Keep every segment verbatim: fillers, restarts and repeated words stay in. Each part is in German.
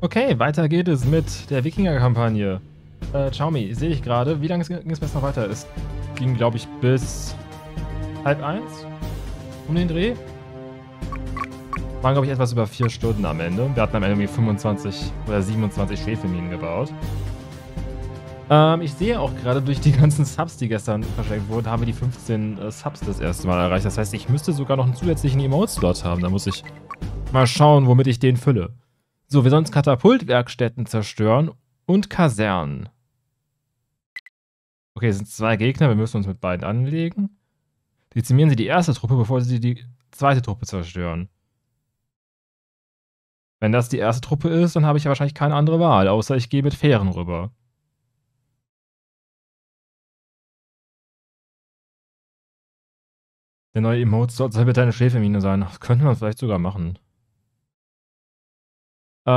Okay, weiter geht es mit der Wikinger-Kampagne. Äh, Xiaomi, sehe ich gerade. Wie lange ging es noch weiter? Es ging, glaube ich, bis halb eins um den Dreh. Waren, glaube ich, etwas über vier Stunden am Ende. Wir hatten am Ende fünfundzwanzig oder siebenundzwanzig Schwefelminen gebaut. Ähm, ich sehe auch gerade, durch die ganzen Subs, die gestern verschenkt wurden, haben wir die fünfzehn äh, Subs das erste Mal erreicht. Das heißt, ich müsste sogar noch einen zusätzlichen Emote-Slot haben. Da muss ich mal schauen, womit ich den fülle. So, wir sollen Katapultwerkstätten zerstören und Kasernen. Okay, es sind zwei Gegner. Wir müssen uns mit beiden anlegen. Dezimieren Sie die erste Truppe, bevor Sie die zweite Truppe zerstören. Wenn das die erste Truppe ist, dann habe ich ja wahrscheinlich keine andere Wahl, außer ich gehe mit Fähren rüber. Der neue Emote soll bitte eine Schäfermine sein. Das könnte man vielleicht sogar machen. Äh,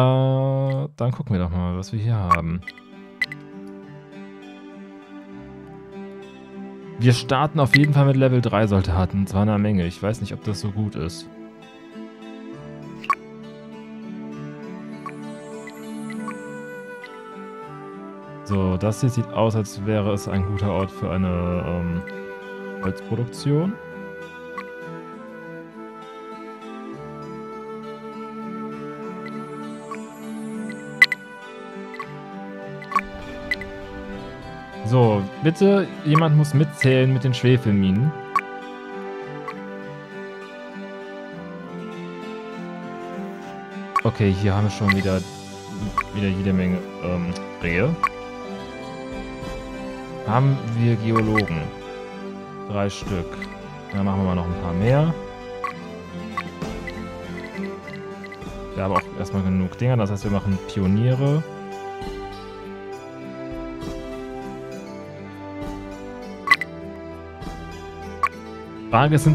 dann gucken wir doch mal, was wir hier haben. Wir starten auf jeden Fall mit Level drei Soldaten. Zwar eine Menge. Ich weiß nicht, ob das so gut ist. So, das hier sieht aus, als wäre es ein guter Ort für eine ähm, Holzproduktion. So, bitte, jemand muss mitzählen mit den Schwefelminen. Okay, hier haben wir schon wieder, wieder jede Menge ähm, Rehe. Haben wir Geologen. Drei Stück. Dann machen wir mal noch ein paar mehr. Wir haben auch erstmal genug Dinger, das heißt, wir machen Pioniere. Frage ist,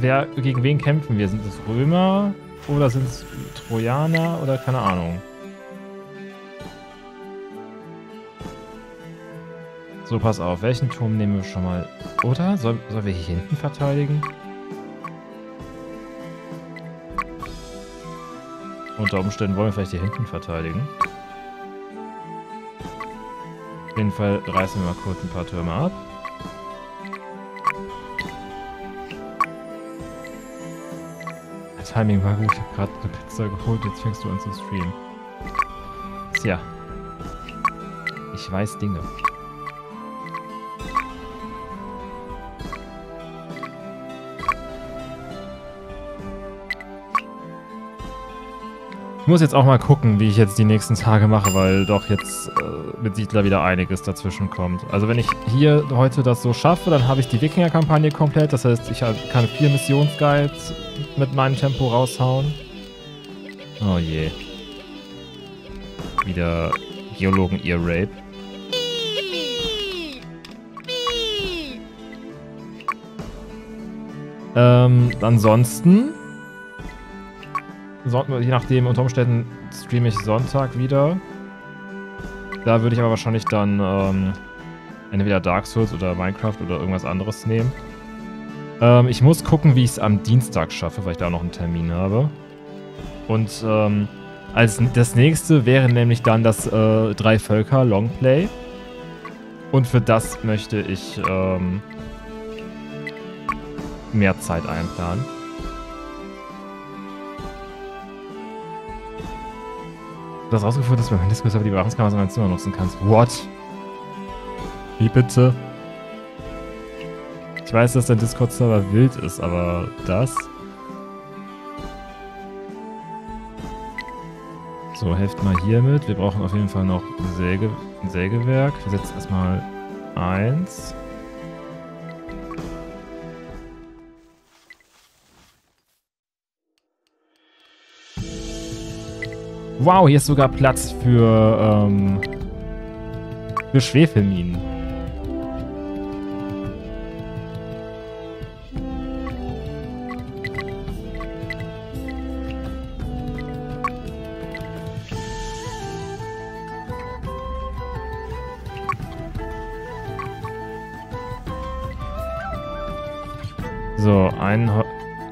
wer, gegen wen kämpfen wir? Sind es Römer oder sind es Trojaner oder keine Ahnung? So, pass auf, welchen Turm nehmen wir schon mal? Oder? Sollen soll wir hier hinten verteidigen? Unter Umständen wollen wir vielleicht hier hinten verteidigen. Auf jeden Fall reißen wir mal kurz ein paar Türme ab. Das Timing war gut, ich habe gerade eine Pizza geholt, jetzt fängst du an zu streamen. Tja. Ich weiß Dinge. Ich muss jetzt auch mal gucken, wie ich jetzt die nächsten Tage mache, weil doch jetzt äh, mit Siedler wieder einiges dazwischen kommt. Also wenn ich hier heute das so schaffe, dann habe ich die Wikinger-Kampagne komplett. Das heißt, ich kann vier Missionsguides mit meinem Tempo raushauen. Oh je. Wieder Geologen-Ear-Rape. Ähm, ansonsten... Je nachdem, unter Umständen streame ich Sonntag wieder. Da würde ich aber wahrscheinlich dann ähm, entweder Dark Souls oder Minecraft oder irgendwas anderes nehmen. Ähm, ich muss gucken, wie ich es am Dienstag schaffe, weil ich da noch einen Termin habe. Und ähm, als das nächste wäre nämlich dann das äh, Drei Völker Longplay. Und für das möchte ich ähm, mehr Zeit einplanen. Du hast rausgefunden, dass man Discord über die Überwachungskamera in deinem Zimmer nutzen kannst. What? Wie bitte? Ich weiß, dass dein Discord-Server wild ist, aber das? So, helft mal hiermit. Wir brauchen auf jeden Fall noch ein, Säge ein Sägewerk. Wir setzen erstmal eins. Wow, hier ist sogar Platz für, ähm, für Schwefelminen. So, einen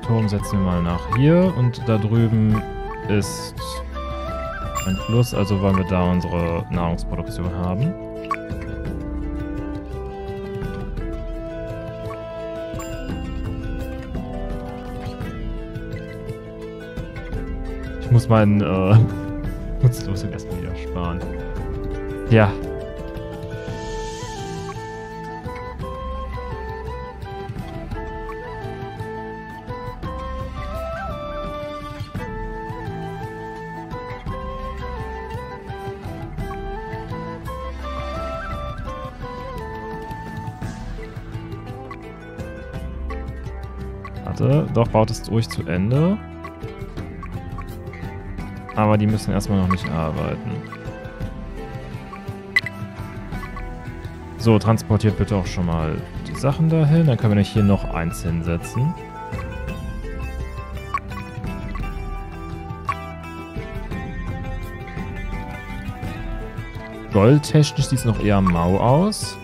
Turm setzen wir mal nach hier und da drüben ist... ein Fluss, also wollen wir da unsere Nahrungsproduktion haben. Ich muss meinen äh, Nutzlosen erstmal wieder sparen. Ja. Doch, baut es durch zu Ende. Aber die müssen erstmal noch nicht arbeiten. So, transportiert bitte auch schon mal die Sachen dahin. Dann können wir hier noch eins hinsetzen. Goldtechnisch sieht es noch eher mau aus.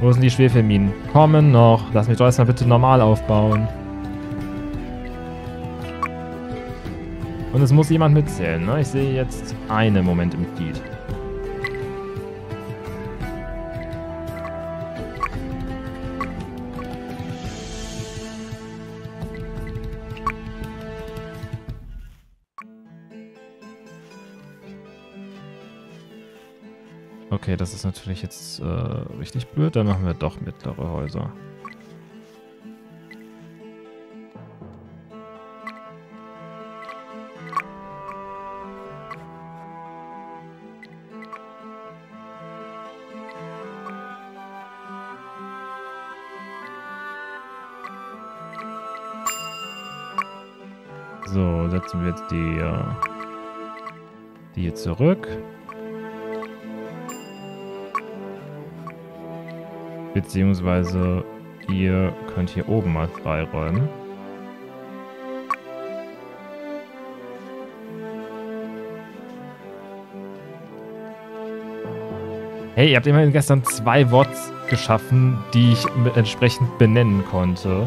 Wo sind die Schwefelminen? Kommen noch. Lass mich doch erstmal bitte normal aufbauen. Und es muss jemand mitzählen, ne? Ich sehe jetzt eine im Moment im Feed. Okay, das ist natürlich jetzt äh, richtig blöd. Dann machen wir doch mittlere Häuser. So, setzen wir jetzt die, äh, die hier zurück. Beziehungsweise ihr könnt hier oben mal freiräumen. Hey, ihr habt immerhin gestern zwei Worts geschaffen, die ich entsprechend benennen konnte.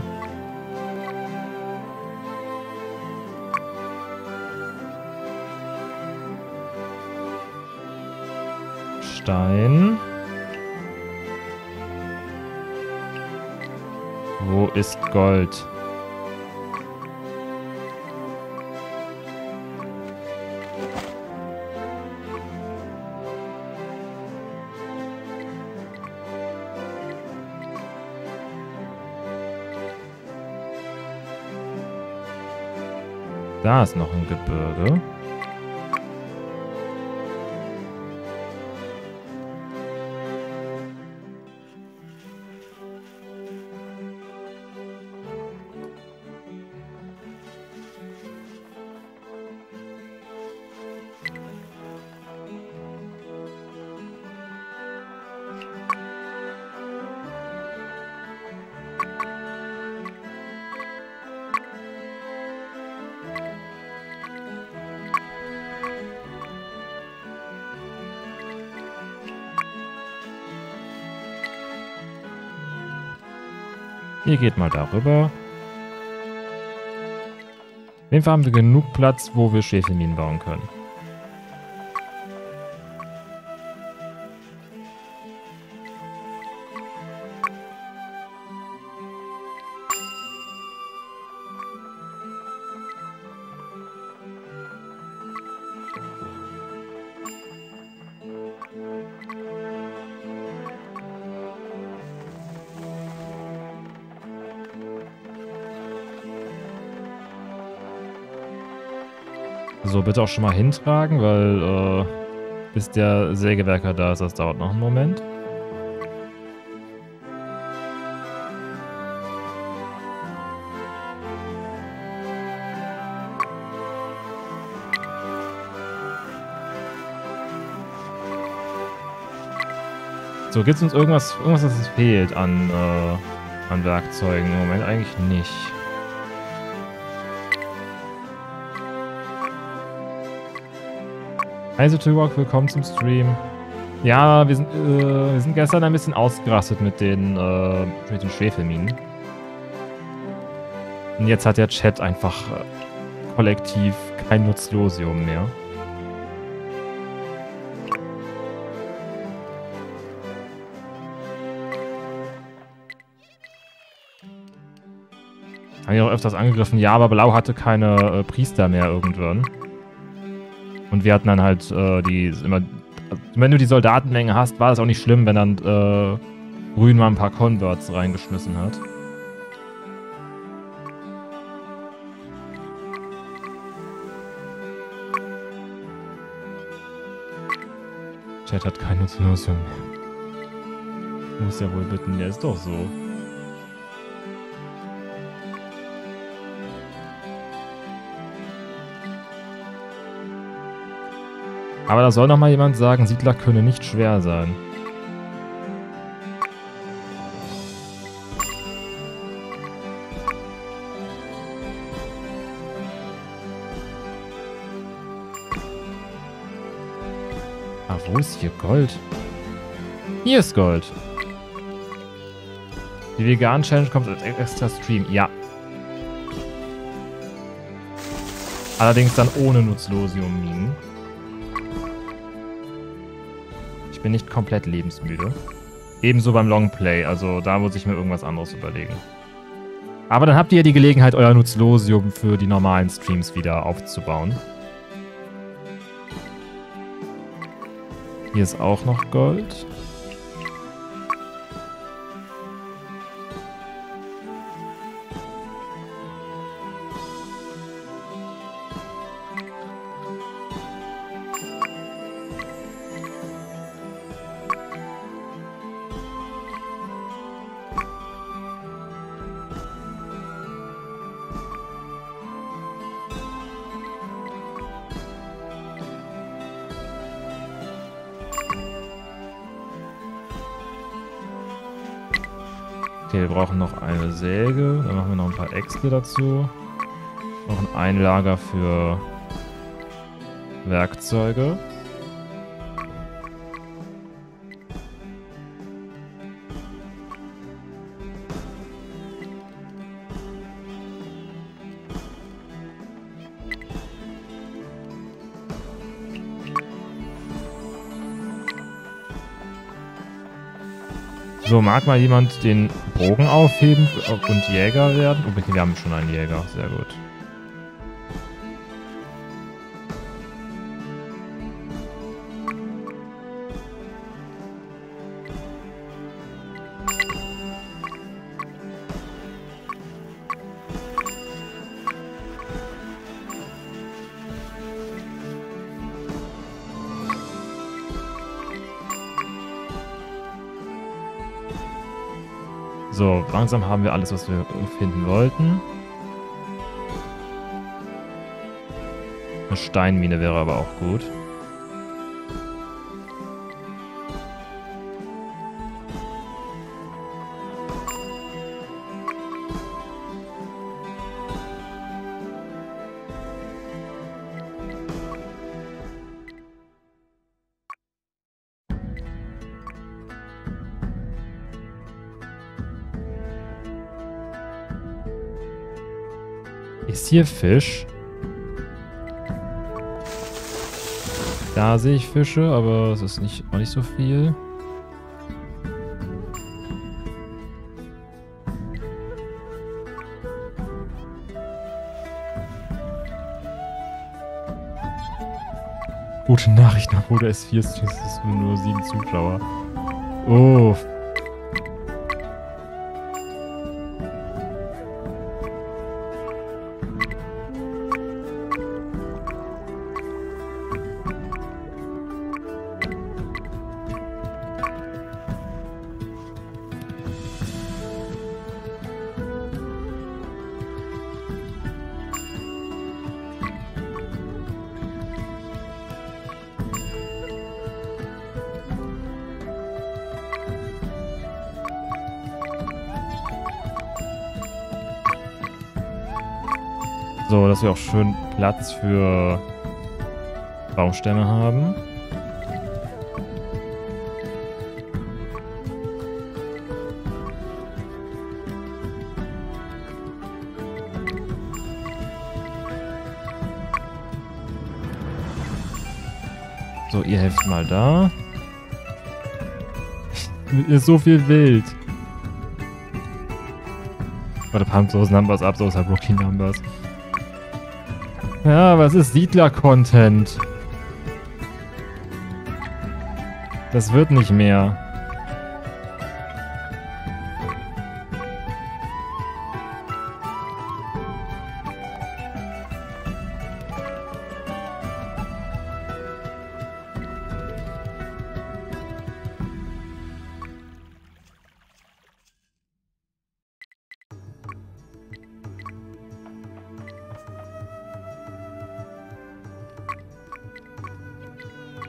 Stein. Wo ist Gold? Da ist noch ein Gebirge. Ihr geht mal darüber. Auf jeden Fall haben wir genug Platz, wo wir Schwefelminen bauen können. So, bitte auch schon mal hintragen, weil äh, bis der Sägewerker da ist, das dauert noch einen Moment. So, gibt es uns irgendwas, irgendwas, das fehlt an, äh, an Werkzeugen? Im Moment eigentlich nicht. Also T-Walk, willkommen zum Stream. Ja, wir sind, äh, wir sind gestern ein bisschen ausgerastet mit den, äh, mit den Schwefelminen. Und jetzt hat der Chat einfach äh, kollektiv kein Nutzlosium mehr. Haben ja auch öfters angegriffen. Ja, aber Blau hatte keine äh, Priester mehr irgendwann. Und wir hatten dann halt äh, die immer... Wenn du die Soldatenmenge hast, war das auch nicht schlimm, wenn dann äh, Grün mal ein paar Converts reingeschmissen hat. Chat hat keine Nutzlösung mehr. Muss ja wohl bitten, der ist doch so. Aber da soll noch mal jemand sagen, Siedler könne nicht schwer sein. Ah, wo ist hier Gold? Hier ist Gold. Die Vegan-Challenge kommt als extra Stream. Ja. Allerdings dann ohne Nutzlosium-Minen. Ich bin nicht komplett lebensmüde. Ebenso beim Longplay, also da muss ich mir irgendwas anderes überlegen. Aber dann habt ihr ja die Gelegenheit, euer Nutzlosium für die normalen Streams wieder aufzubauen. Hier ist auch noch Gold. Wir brauchen noch eine Säge, dann machen wir noch ein paar Äxte dazu. Noch ein Einlager für Werkzeuge. So, mag mal jemand den Bogen aufheben und Jäger werden? Oh, wir haben schon einen Jäger, sehr gut. So, langsam haben wir alles, was wir finden wollten. Eine Steinmine wäre aber auch gut. Hier Fisch. Da sehe ich Fische, aber es ist nicht, auch nicht so viel. Gute Nachricht, obwohl der S vier ist, es ist nur sieben Zuschauer. Oh. So, dass wir auch schön Platz für Baumstämme haben. So, ihr helft mal da. Ist so viel wild. Warte, pump those numbers up, those are rookie numbers. Ja, was ist Siedler-Content? Das wird nicht mehr.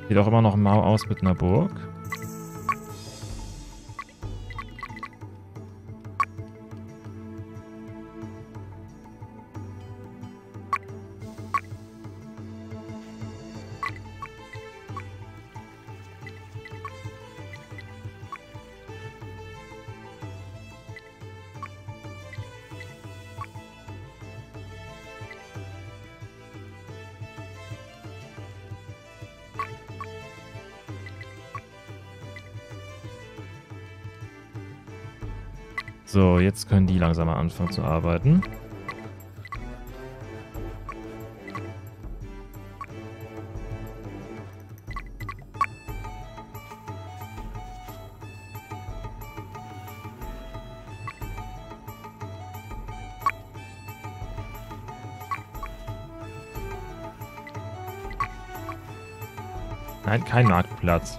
Sieht auch immer noch mau aus mit einer Burg. So, jetzt können die langsamer anfangen zu arbeiten. Nein, kein Marktplatz.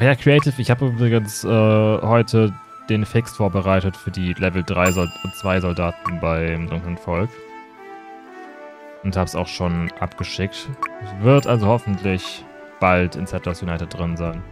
Ja, Creative, ich habe übrigens äh, heute den Fix vorbereitet für die Level drei und zwei Soldaten beim Dunklen Volk. Und habe es auch schon abgeschickt. Wird also hoffentlich bald in Settlers United drin sein.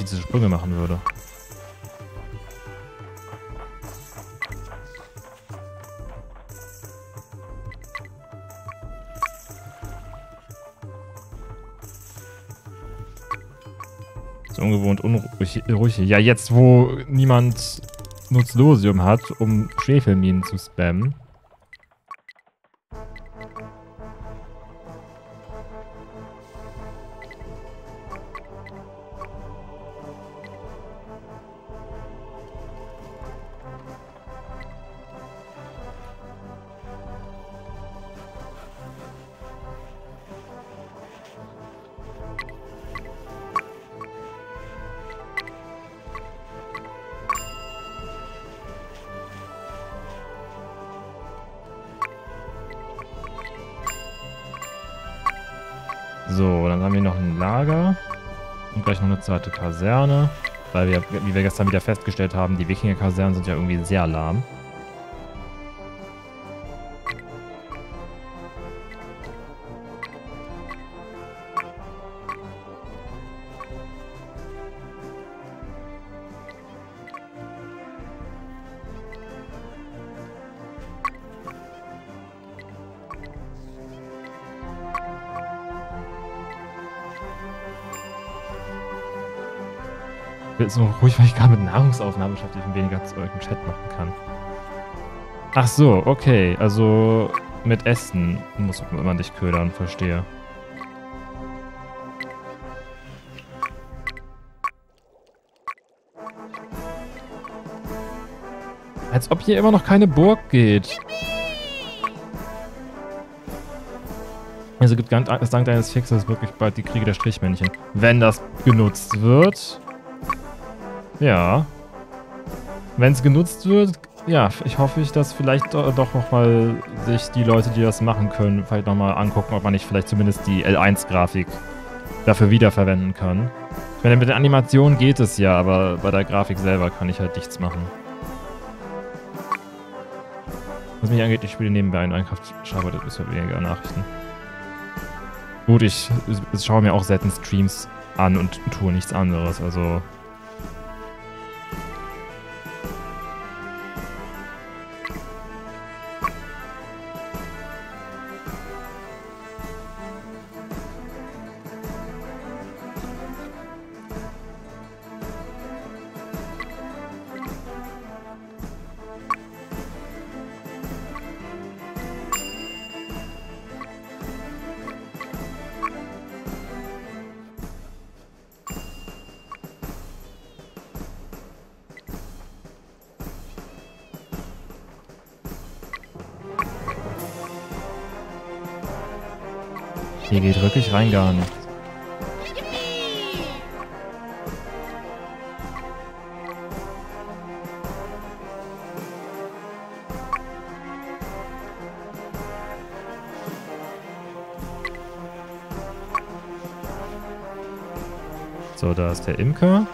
Diese Sprünge machen würde. So ungewohnt unruhig. Ruhig. Ja, jetzt wo niemand Nutzlosium hat, um Schwefelminen zu spammen. So, dann haben wir noch ein Lager und gleich noch eine zweite Kaserne, weil wir, wie wir gestern wieder festgestellt haben, die Wikinger-Kasernen sind ja irgendwie sehr lahm. So ruhig, weil ich gerade mit Nahrungsaufnahme beschäftigt und weniger Zeug im Chat machen kann. Ach so, okay. Also mit Essen muss man dich ködern, verstehe. Als ob hier immer noch keine Burg geht. Also gibt es dank deines Fixes wirklich bald die Kriege der Strichmännchen. Wenn das genutzt wird... Ja. Wenn es genutzt wird, ja, ich hoffe, ich, dass vielleicht doch nochmal sich die Leute, die das machen können, vielleicht nochmal angucken, ob man nicht vielleicht zumindest die L eins Grafik dafür wiederverwenden kann. Ich meine, mit den Animationen geht es ja, aber bei der Grafik selber kann ich halt nichts machen. Was mich angeht, ich spiele nebenbei ein Minecraft, schaue das bisher weniger Nachrichten. Gut, ich, ich schaue mir auch selten Streams an und tue nichts anderes, also... Hier geht wirklich rein gar nicht. So, da ist der Imker.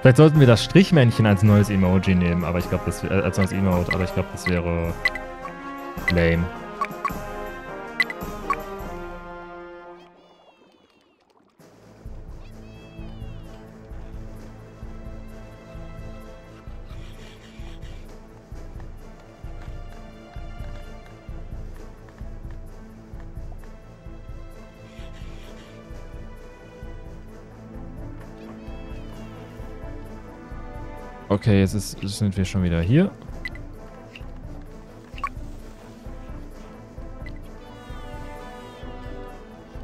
Vielleicht sollten wir das Strichmännchen als neues Emoji nehmen, aber ich glaube, das äh, als neues Emote, aber ich glaube, das wäre lame. Okay, jetzt, ist, jetzt sind wir schon wieder hier.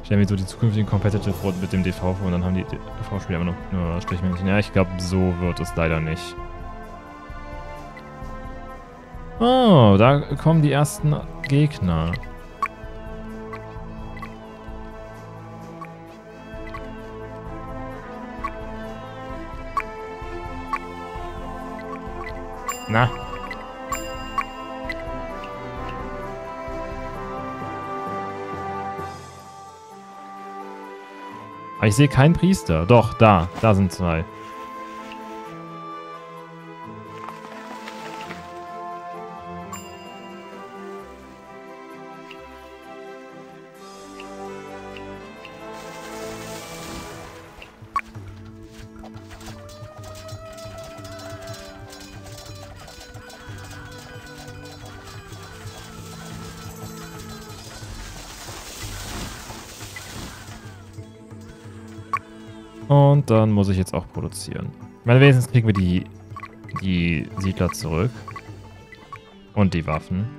Ich stelle mir so die zukünftigen Competitive-Runden mit dem D V vor und dann haben die D V-Spieler immer noch nur Strichmännchen. Ja, ich glaube, so wird es leider nicht. Oh, da kommen die ersten Gegner. Na? Aber ich sehe keinen Priester. Doch, da. Da sind zwei. Und dann muss ich jetzt auch produzieren. Ich meine, wenigstens kriegen wir die, die Siedler zurück. Und die Waffen.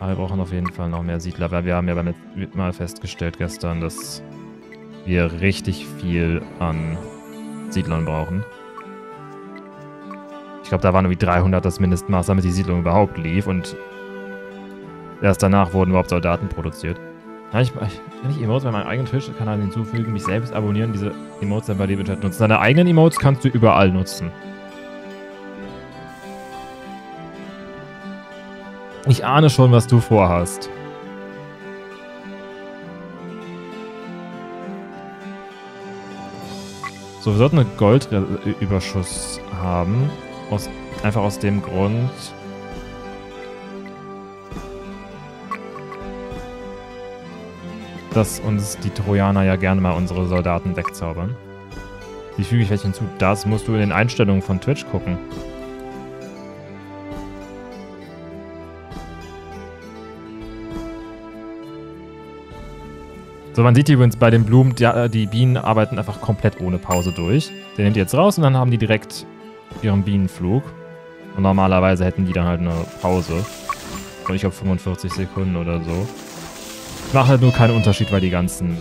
Aber wir brauchen auf jeden Fall noch mehr Siedler, weil wir haben ja beim letzten Mal festgestellt gestern, dass wir richtig viel an Siedlern brauchen. Ich glaube, da waren irgendwie dreihundert das Mindestmaß, damit die Siedlung überhaupt lief. Und erst danach wurden überhaupt Soldaten produziert. Kann ich, kann ich Emotes bei meinem eigenen Twitch-Kanal hinzufügen, mich selbst abonnieren, diese Emotes dann bei dir im Chat nutzen? Deine eigenen Emotes kannst du überall nutzen. Ich ahne schon, was du vorhast. So, wir sollten einen Goldüberschuss haben. Aus, einfach aus dem Grund... dass uns die Trojaner ja gerne mal unsere Soldaten wegzaubern. Wie füge ich welche hinzu? Das musst du in den Einstellungen von Twitch gucken. So, man sieht übrigens bei den Blumen, die, die Bienen arbeiten einfach komplett ohne Pause durch. Den nehmt ihr jetzt raus und dann haben die direkt ihren Bienenflug. Und normalerweise hätten die dann halt eine Pause. Und ich glaube fünfundvierzig Sekunden oder so. Macht halt nur keinen Unterschied, weil die ganzen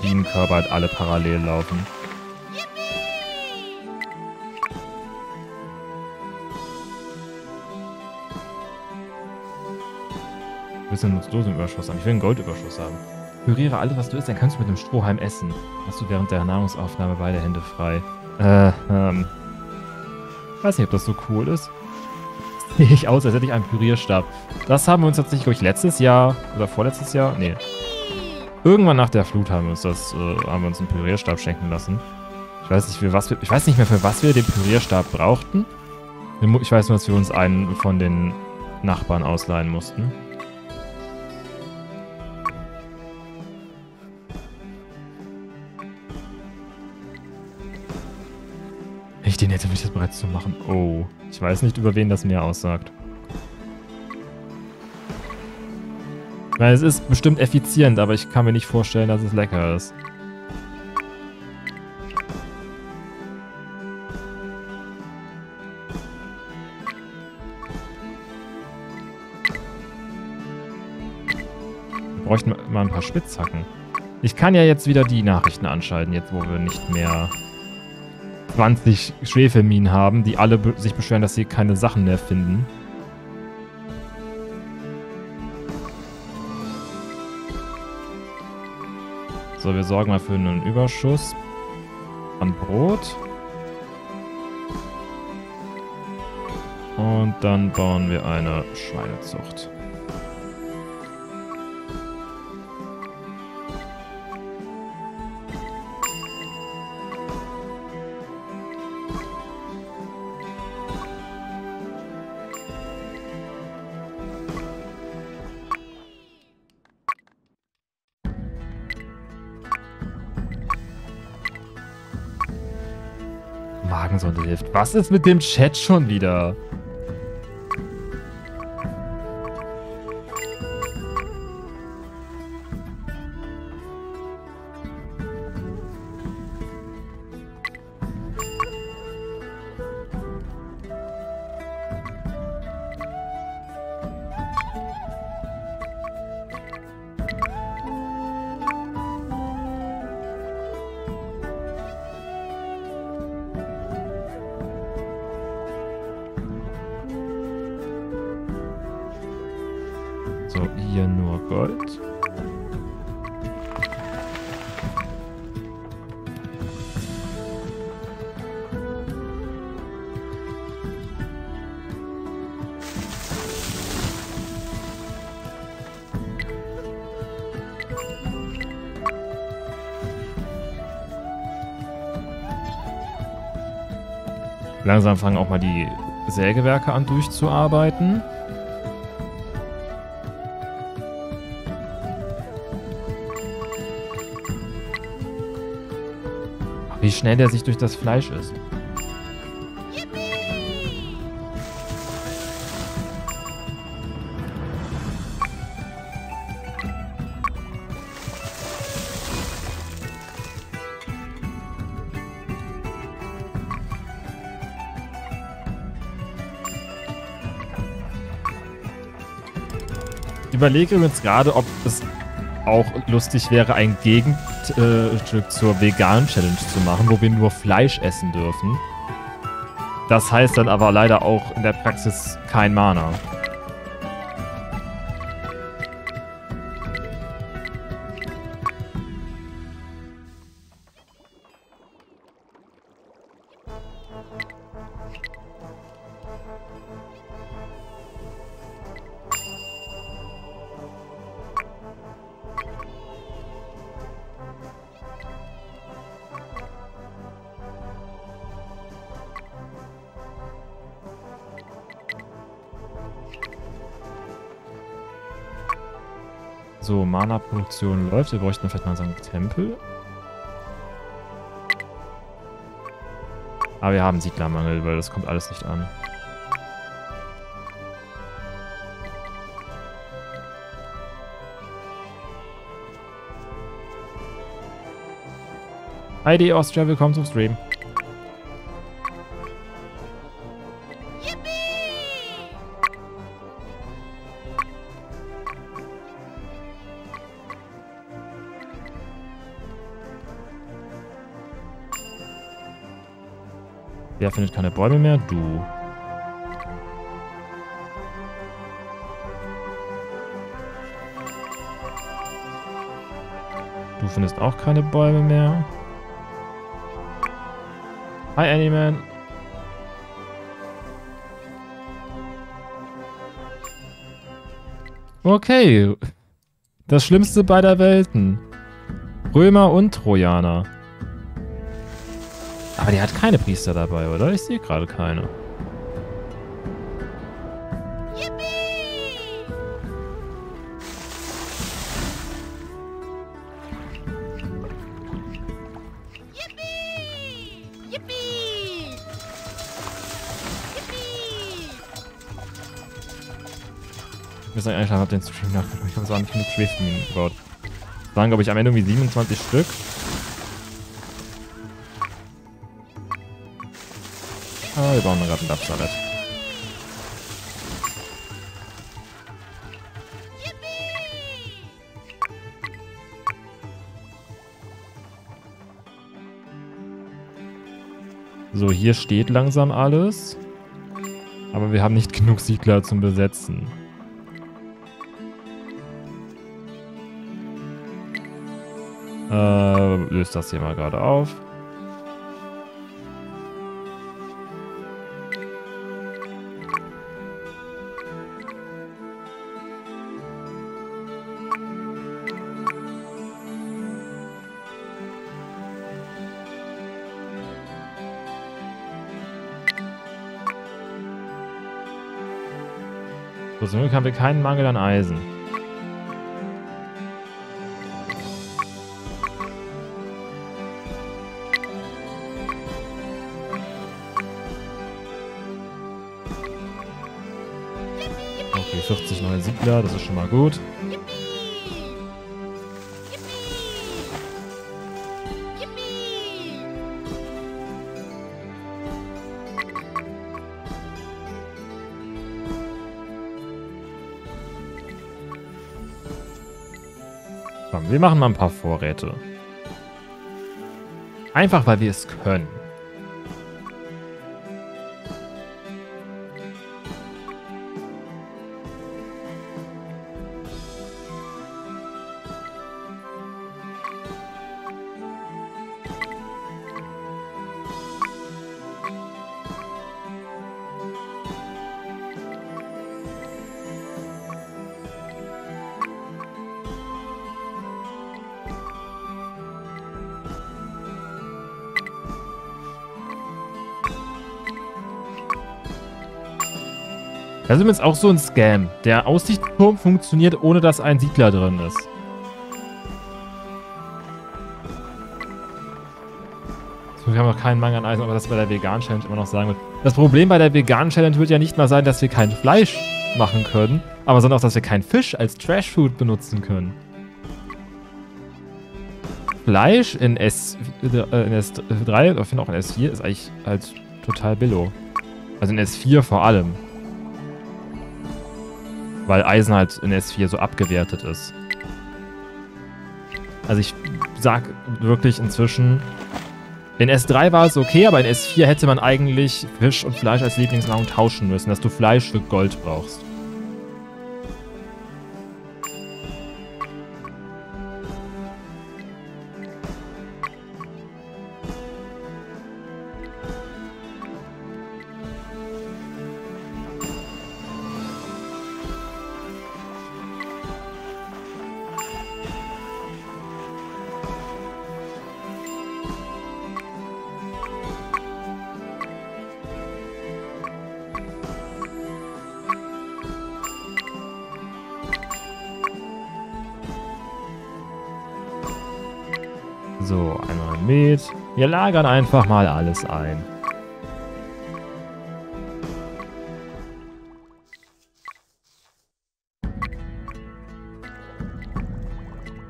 Bienenkörper halt alle parallel laufen. Wir müssen einen nutzlosen Überschuss haben. Ich will einen Goldüberschuss haben. Püriere alles, was du isst, dann kannst du mit dem Strohhalm essen. Hast du während der Nahrungsaufnahme beide Hände frei. Äh, ähm. Weiß nicht, ob das so cool ist. Ich aus, als hätte ich einen Pürierstab. Das haben wir uns tatsächlich, glaube ich, letztes Jahr oder vorletztes Jahr, nee, Irgendwann nach der Flut haben wir uns, das, äh, haben wir uns einen Pürierstab schenken lassen. Ich weiß nicht, für was wir, ich weiß nicht mehr, für was wir den Pürierstab brauchten. Ich weiß nur, dass wir uns einen von den Nachbarn ausleihen mussten. Ich den hätte mich das bereits zu machen. Oh, ich weiß nicht, über wen das mir aussagt. Weil es ist bestimmt effizient, aber ich kann mir nicht vorstellen, dass es lecker ist. Wir bräuchten mal ein paar Spitzhacken. Ich kann ja jetzt wieder die Nachrichten anschalten, jetzt wo wir nicht mehr zwanzig Schwefelminen haben, die alle be- sich beschweren, dass sie keine Sachen mehr finden. So, wir sorgen mal für einen Überschuss an Brot. Und dann bauen wir eine Schweinezucht. Magensonde hilft. Was ist mit dem Chat schon wieder? Langsam fangen auch mal die Sägewerke an durchzuarbeiten. Wie schnell der sich durch das Fleisch isst. Ich überlege übrigens gerade, ob es auch lustig wäre, ein Gegenstück zur Vegan-Challenge zu machen, wo wir nur Fleisch essen dürfen. Das heißt dann aber leider auch in der Praxis kein Mana. So, Mana-Produktion läuft. Wir bräuchten vielleicht mal so einen Tempel. Aber wir haben Siedlermangel, weil das kommt alles nicht an. Hi, die Austria, willkommen zum Stream. Wer findet keine Bäume mehr? Du. Du findest auch keine Bäume mehr. Hi, Anyman. Okay. Das Schlimmste beider Welten. Römer und Trojaner. Aber der hat keine Priester dabei, oder? Ich sehe gerade keine. Ich muss eigentlich habe den Stream nachgedacht. Ich habe so nicht genug Schwefelminen gebaut. Das waren, glaube ich, am Ende irgendwie siebenundzwanzig Stück. Ah, wir bauen gerade einen Dubsalad. So, hier steht langsam alles. Aber wir haben nicht genug Siedler zum Besetzen. Äh, löst das hier mal gerade auf. Zum Glück haben wir keinen Mangel an Eisen. vierzig neue Siedler, das ist schon mal gut. Komm, wir machen mal ein paar Vorräte. Einfach, weil wir es können. Das ist übrigens auch so ein Scam. Der Aussichtsturm funktioniert, ohne dass ein Siedler drin ist. So, wir haben noch keinen Mangel an Eisen, aber das bei der Vegan-Challenge immer noch sagen wird. Das Problem bei der Vegan-Challenge wird ja nicht mal sein, dass wir kein Fleisch machen können, aber sondern auch, dass wir keinen Fisch als Trash-Food benutzen können. Fleisch in, S, in S drei, oder ich finde auch in S vier, ist eigentlich halt total billo. Also in S vier vor allem. Weil Eisen halt in S vier so abgewertet ist. Also ich sag wirklich inzwischen, in S drei war es okay, aber in S vier hätte man eigentlich Fisch und Fleisch als Lieblingsnahrung tauschen müssen, dass du Fleisch für Gold brauchst. So, einmal mit. Wir lagern einfach mal alles ein. Wir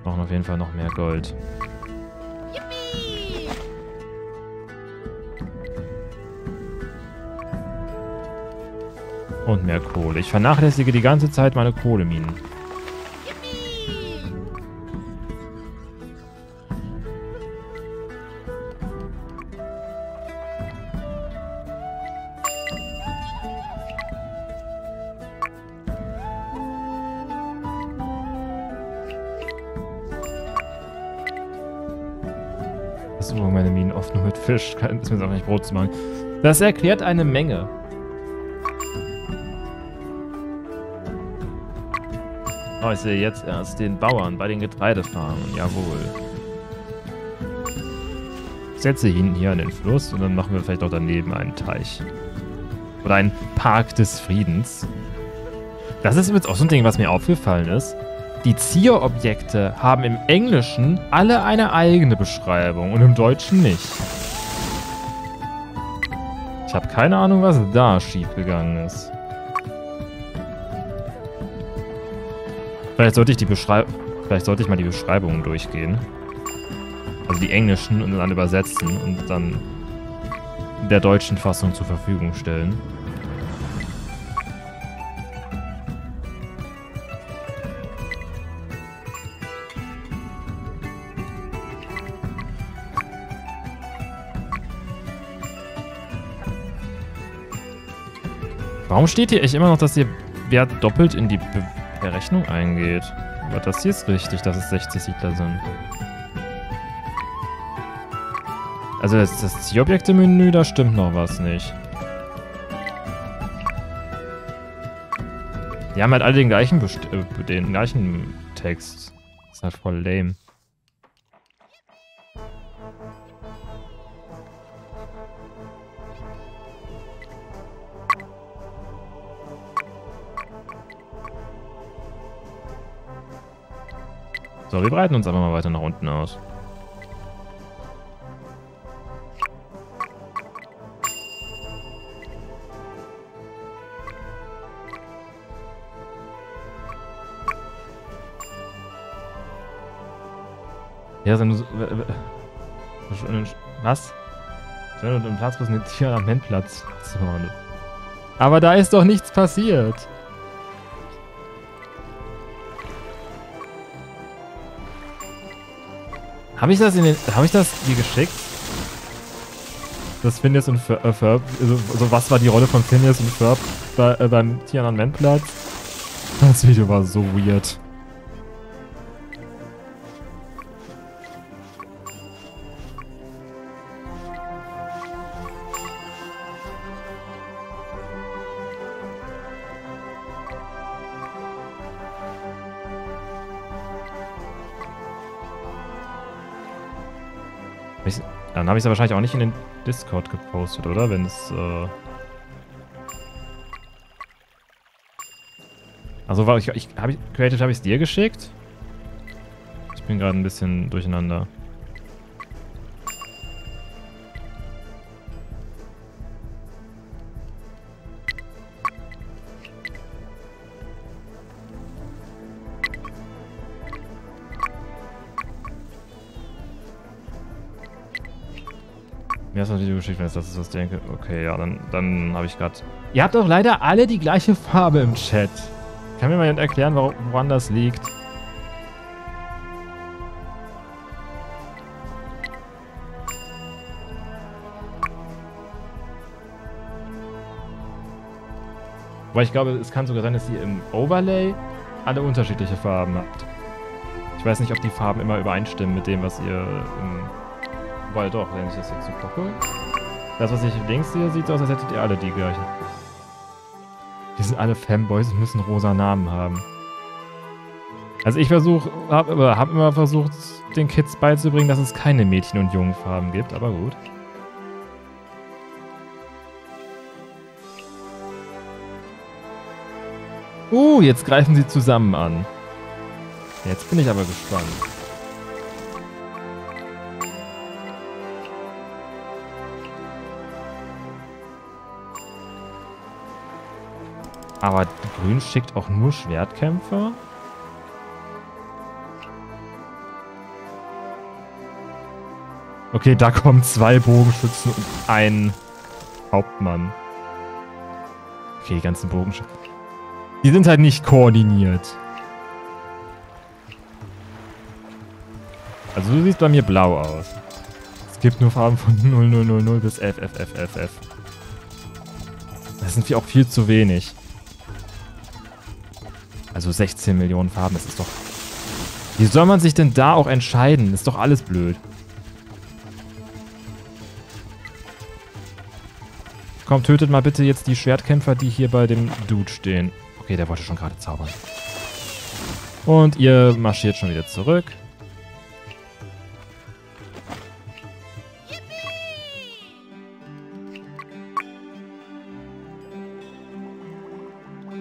brauchen auf jeden Fall noch mehr Gold. Und mehr Kohle. Ich vernachlässige die ganze Zeit meine Kohleminen. Fisch, kann es mir auch nicht Brot zu machen. Das erklärt eine Menge. Oh, ich sehe jetzt erst den Bauern bei den Getreidefarmen. Jawohl. setze ihn hier an den Fluss und dann machen wir vielleicht auch daneben einen Teich. Oder einen Park des Friedens. Das ist übrigens auch so ein Ding, was mir aufgefallen ist. Die Zierobjekte haben im Englischen alle eine eigene Beschreibung und im Deutschen nicht. Ich habe keine Ahnung, was da schiefgegangen ist. Vielleicht sollte ich die Beschreibung... Vielleicht sollte ich mal die Beschreibungen durchgehen. Also die englischen und dann übersetzen und dann der deutschen Fassung zur Verfügung stellen. Warum steht hier echt immer noch, dass hier Wert doppelt in die Berechnung eingeht? Aber das hier ist richtig, dass es sechzig Siedler sind. Also das, das Zielobjekte-Menü, da stimmt noch was nicht. Die haben halt alle den gleichen, Best äh, den gleichen Text. Ist halt voll lame. So, wir breiten uns einfach mal weiter nach unten aus. Ja, sind was? Wenn du im Platz bist, jetzt hier am Tiananmen Platz. Aber da ist doch nichts passiert. Habe ich das in den, habe ich das dir geschickt? Das Phineas und Ferb, also, also was war die Rolle von Phineas und Ferb bei, äh, beim Tiananmen Platz? Das Video war so weird. Dann habe ich es ja wahrscheinlich auch nicht in den Discord gepostet, oder? Wenn es. Äh also, war ich, ich, hab ich. Creative habe ich es dir geschickt? Ich bin gerade ein bisschen durcheinander. Mir ist natürlich geschickt, wenn ich das ist, was ich denke. Okay, ja, dann, dann habe ich gerade... Ihr habt doch leider alle die gleiche Farbe im Chat. Kann mir mal jemand erklären, woran das liegt? Weil ich glaube, es kann sogar sein, dass ihr im Overlay alle unterschiedliche Farben habt. Ich weiß nicht, ob die Farben immer übereinstimmen mit dem, was ihr im... Wobei doch, wenn ich das jetzt so gucke. Das, was ich links sehe, sieht so aus, als hättet ihr alle die gleichen. Die sind alle Fanboys und müssen rosa Namen haben. Also ich versuche, hab, hab immer versucht, den Kids beizubringen, dass es keine Mädchen- und Jungenfarben gibt, aber gut. Uh, jetzt greifen sie zusammen an. Jetzt bin ich aber gespannt. Aber Grün schickt auch nur Schwertkämpfer? Okay, da kommen zwei Bogenschützen und ein Hauptmann. Okay, die ganzen Bogenschützen. Die sind halt nicht koordiniert. Also du siehst bei mir blau aus. Es gibt nur Farben von null null null null bis F F F F F. Das sind wir auch viel zu wenig. Also sechzehn Millionen Farben, das ist doch... Wie soll man sich denn da auch entscheiden? Ist doch alles blöd. Komm, tötet mal bitte jetzt die Schwertkämpfer, die hier bei dem Dude stehen. Okay, der wollte schon gerade zaubern. Und ihr marschiert schon wieder zurück.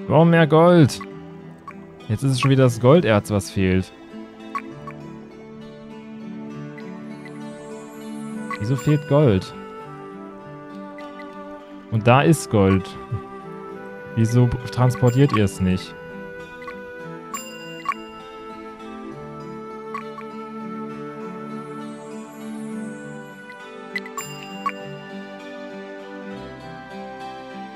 Warum mehr Gold? Jetzt ist es schon wieder das Golderz, was fehlt. Wieso fehlt Gold? Und da ist Gold. Wieso transportiert ihr es nicht?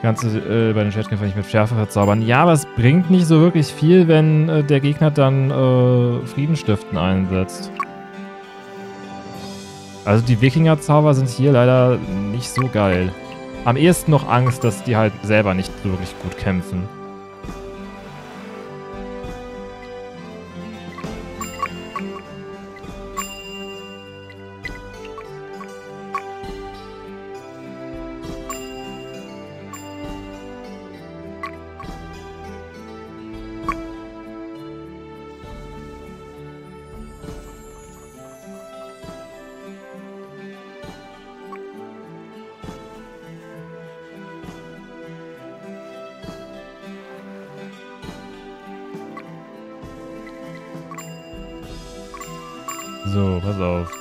Kannst du äh, bei den Schwertkämpfern nicht mit Schärfe verzaubern? Ja, aber es bringt nicht so wirklich viel, wenn äh, der Gegner dann äh, Friedenstiften einsetzt. Also die Wikinger-Zauber sind hier leider nicht so geil. Am ehesten noch Angst, dass die halt selber nicht wirklich gut kämpfen.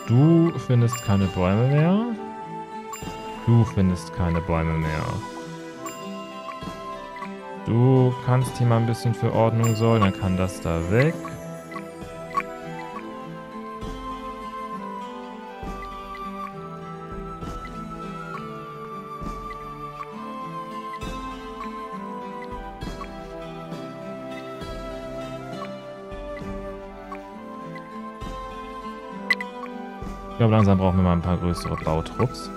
Du findest keine Bäume mehr. Du findest keine Bäume mehr. Du kannst hier mal ein bisschen für Ordnung sorgen, dann kann das da weg. Ich glaube, langsam brauchen wir mal ein paar größere Bautrupps.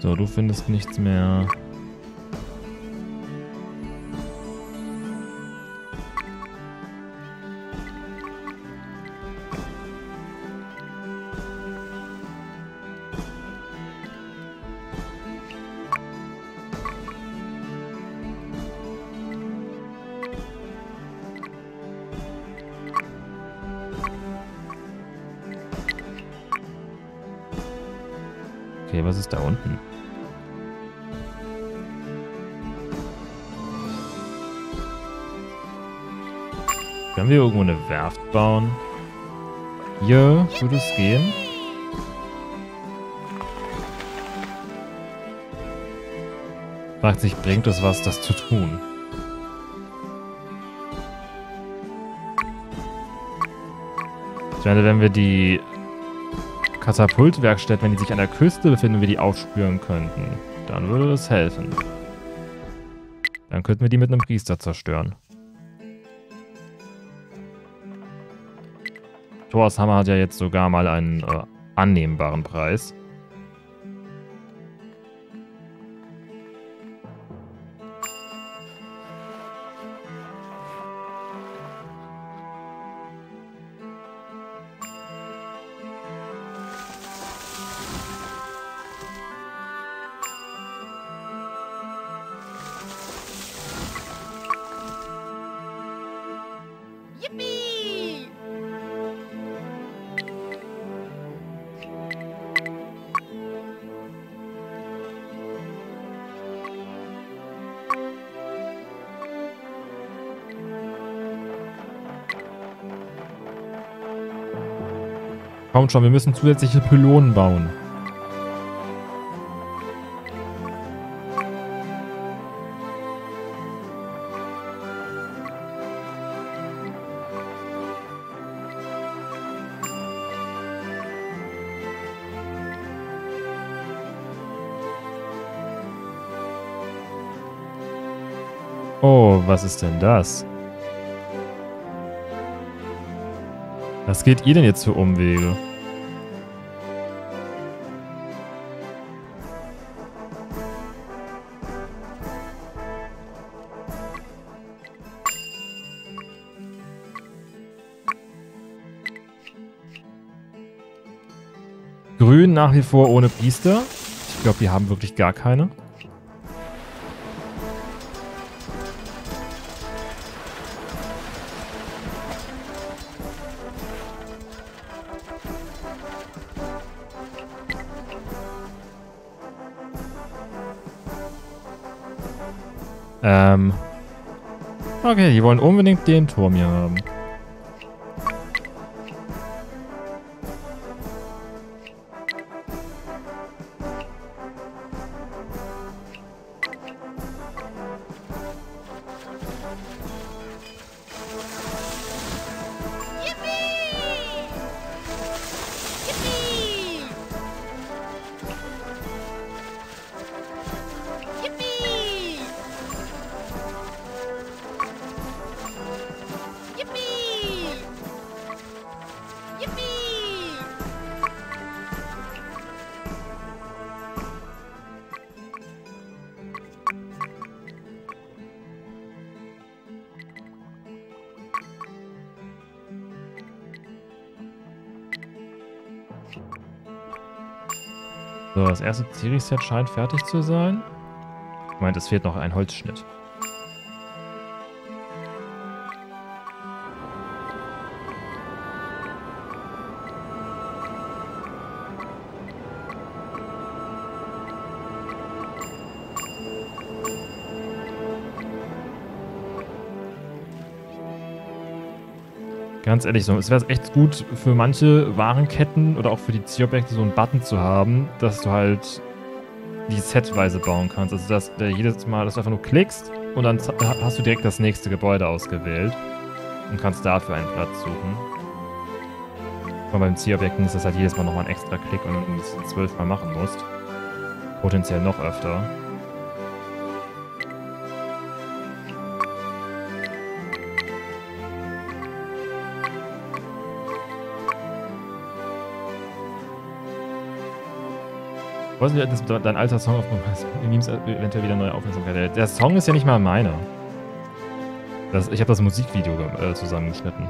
So, du findest nichts mehr. Da unten. Können wir irgendwo eine Werft bauen? Hier würde es gehen. Fragt sich, bringt es was, das zu tun? Ich meine, wenn wir die Katapultwerkstatt, wenn die sich an der Küste befinden, wir die aufspüren könnten. Dann würde das helfen. Dann könnten wir die mit einem Priester zerstören. Thors Hammer hat ja jetzt sogar mal einen äh, annehmbaren Preis. Kommt schon, wir müssen zusätzliche Pylonen bauen. Oh, was ist denn das? Was geht ihr denn jetzt für Umwege? Grün nach wie vor ohne Priester. Ich glaube, die haben wirklich gar keine. Ähm. Okay, die wollen unbedingt den Turm hier haben. So, das erste Serie-Set scheint fertig zu sein. Ich meine, es fehlt noch ein Holzschnitt. Ganz ehrlich, so, es wäre echt gut für manche Warenketten oder auch für die Zielobjekte so einen Button zu haben, dass du halt die Setweise bauen kannst. Also dass äh, jedes Mal, dass du einfach nur klickst und dann hast du direkt das nächste Gebäude ausgewählt und kannst dafür einen Platz suchen. Aber beim Zielobjekten ist das halt jedes Mal nochmal ein extra Klick und du das zwölfmal machen musst. Potenziell noch öfter. Ich weiß nicht, dass dein alter Song auf Memes eventuell wieder neue Aufmerksamkeit erhält. Der Song ist ja nicht mal meiner. Das, ich habe das Musikvideo äh, zusammengeschnitten.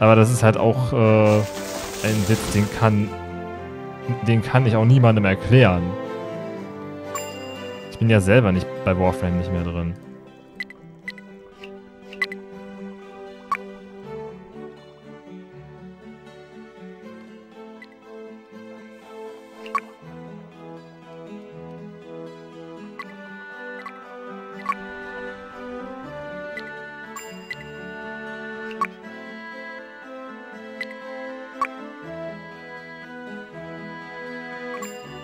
Aber das ist halt auch äh, ein Witz, den kann, den kann ich auch niemandem erklären. Ich bin ja selber nicht bei Warframe nicht mehr drin.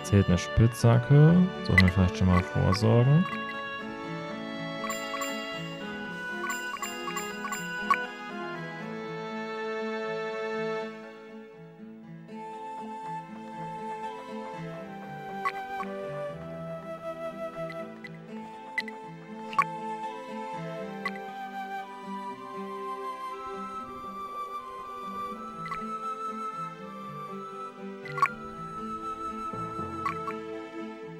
Zählt eine Spitzhacke. Sollen wir vielleicht schon mal vorsorgen.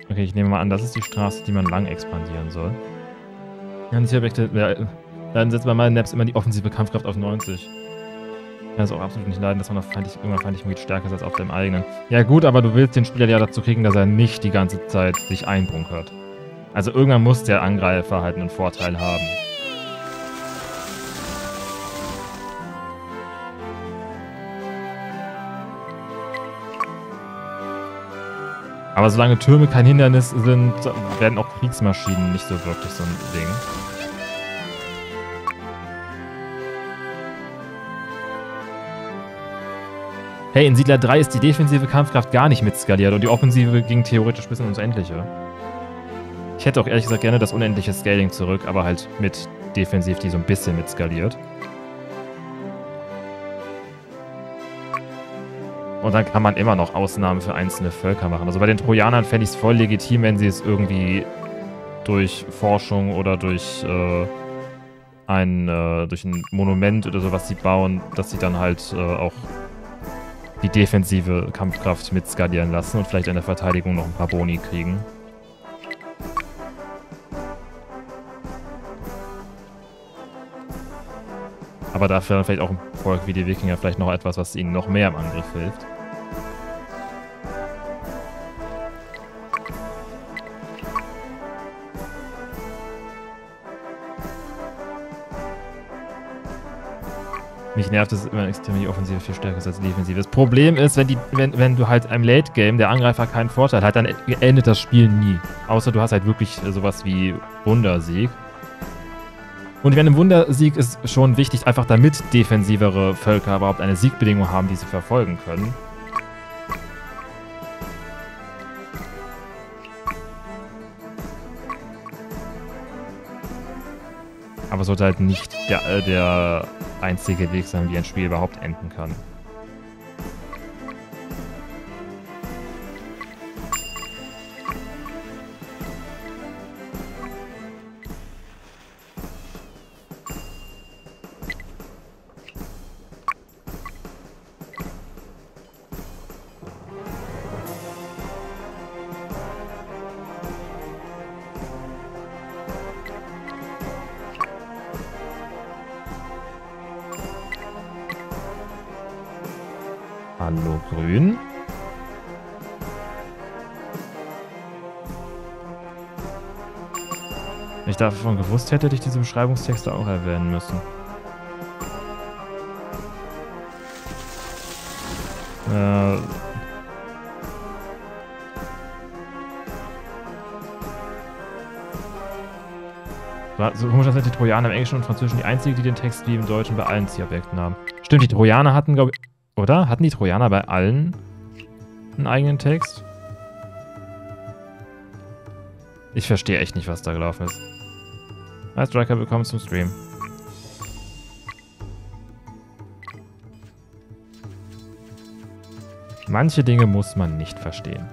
Okay, ich nehme mal an, das ist die Straße, die man lang expandieren soll. Dann, ja, dann setzt man mal in Naps immer die offensive Kampfkraft auf neunzig. Ich kann es auch absolut nicht leiden, dass man auf feindlich, irgendwann feindlich mit stärker ist als auf dem eigenen. Ja gut, aber du willst den Spieler ja dazu kriegen, dass er nicht die ganze Zeit sich einbunkert. Also irgendwann muss der Angreifer halt einen Vorteil haben. Aber solange Türme kein Hindernis sind, werden auch Kriegsmaschinen nicht so wirklich so ein Ding. Hey, in Siedler drei ist die defensive Kampfkraft gar nicht mitskaliert und die Offensive ging theoretisch bis ins Unendliche. Ich hätte auch ehrlich gesagt gerne das unendliche Scaling zurück, aber halt mit defensiv, die so ein bisschen mitskaliert. Und dann kann man immer noch Ausnahmen für einzelne Völker machen. Also bei den Trojanern fände ich es voll legitim, wenn sie es irgendwie durch Forschung oder durch, äh, ein, äh, durch ein Monument oder sowas, die bauen, dass sie dann halt äh, auch die defensive Kampfkraft mitskalieren lassen und vielleicht in der Verteidigung noch ein paar Boni kriegen. Aber dafür dann vielleicht auch ein Volk wie die Wikinger vielleicht noch etwas, was ihnen noch mehr im Angriff hilft. Mich nervt, dass es immer extrem die Offensive viel stärker ist als die Defensive. Das Problem ist, wenn, die, wenn, wenn du halt im Late-Game der Angreifer keinen Vorteil hat, dann endet das Spiel nie. Außer du hast halt wirklich sowas wie Wundersieg. Und wenn ein Wundersieg ist schon wichtig, einfach damit defensivere Völker überhaupt eine Siegbedingung haben, die sie verfolgen können. Aber es sollte halt nicht der, der einzige Weg sein, wie ein Spiel überhaupt enden kann. Hallo Grün. Wenn ich davon gewusst hätte, hätte ich diese Beschreibungstexte auch erwähnen müssen. Äh... So komisch, als sind die Trojaner im Englischen und Französischen die einzigen, die den Text wie im Deutschen bei allen Zielobjekten haben. Stimmt, die Trojaner hatten, glaube ich... Oder? Hatten die Trojaner bei allen einen eigenen Text? Ich verstehe echt nicht, was da gelaufen ist. Hi Striker, willkommen zum Stream. Manche Dinge muss man nicht verstehen.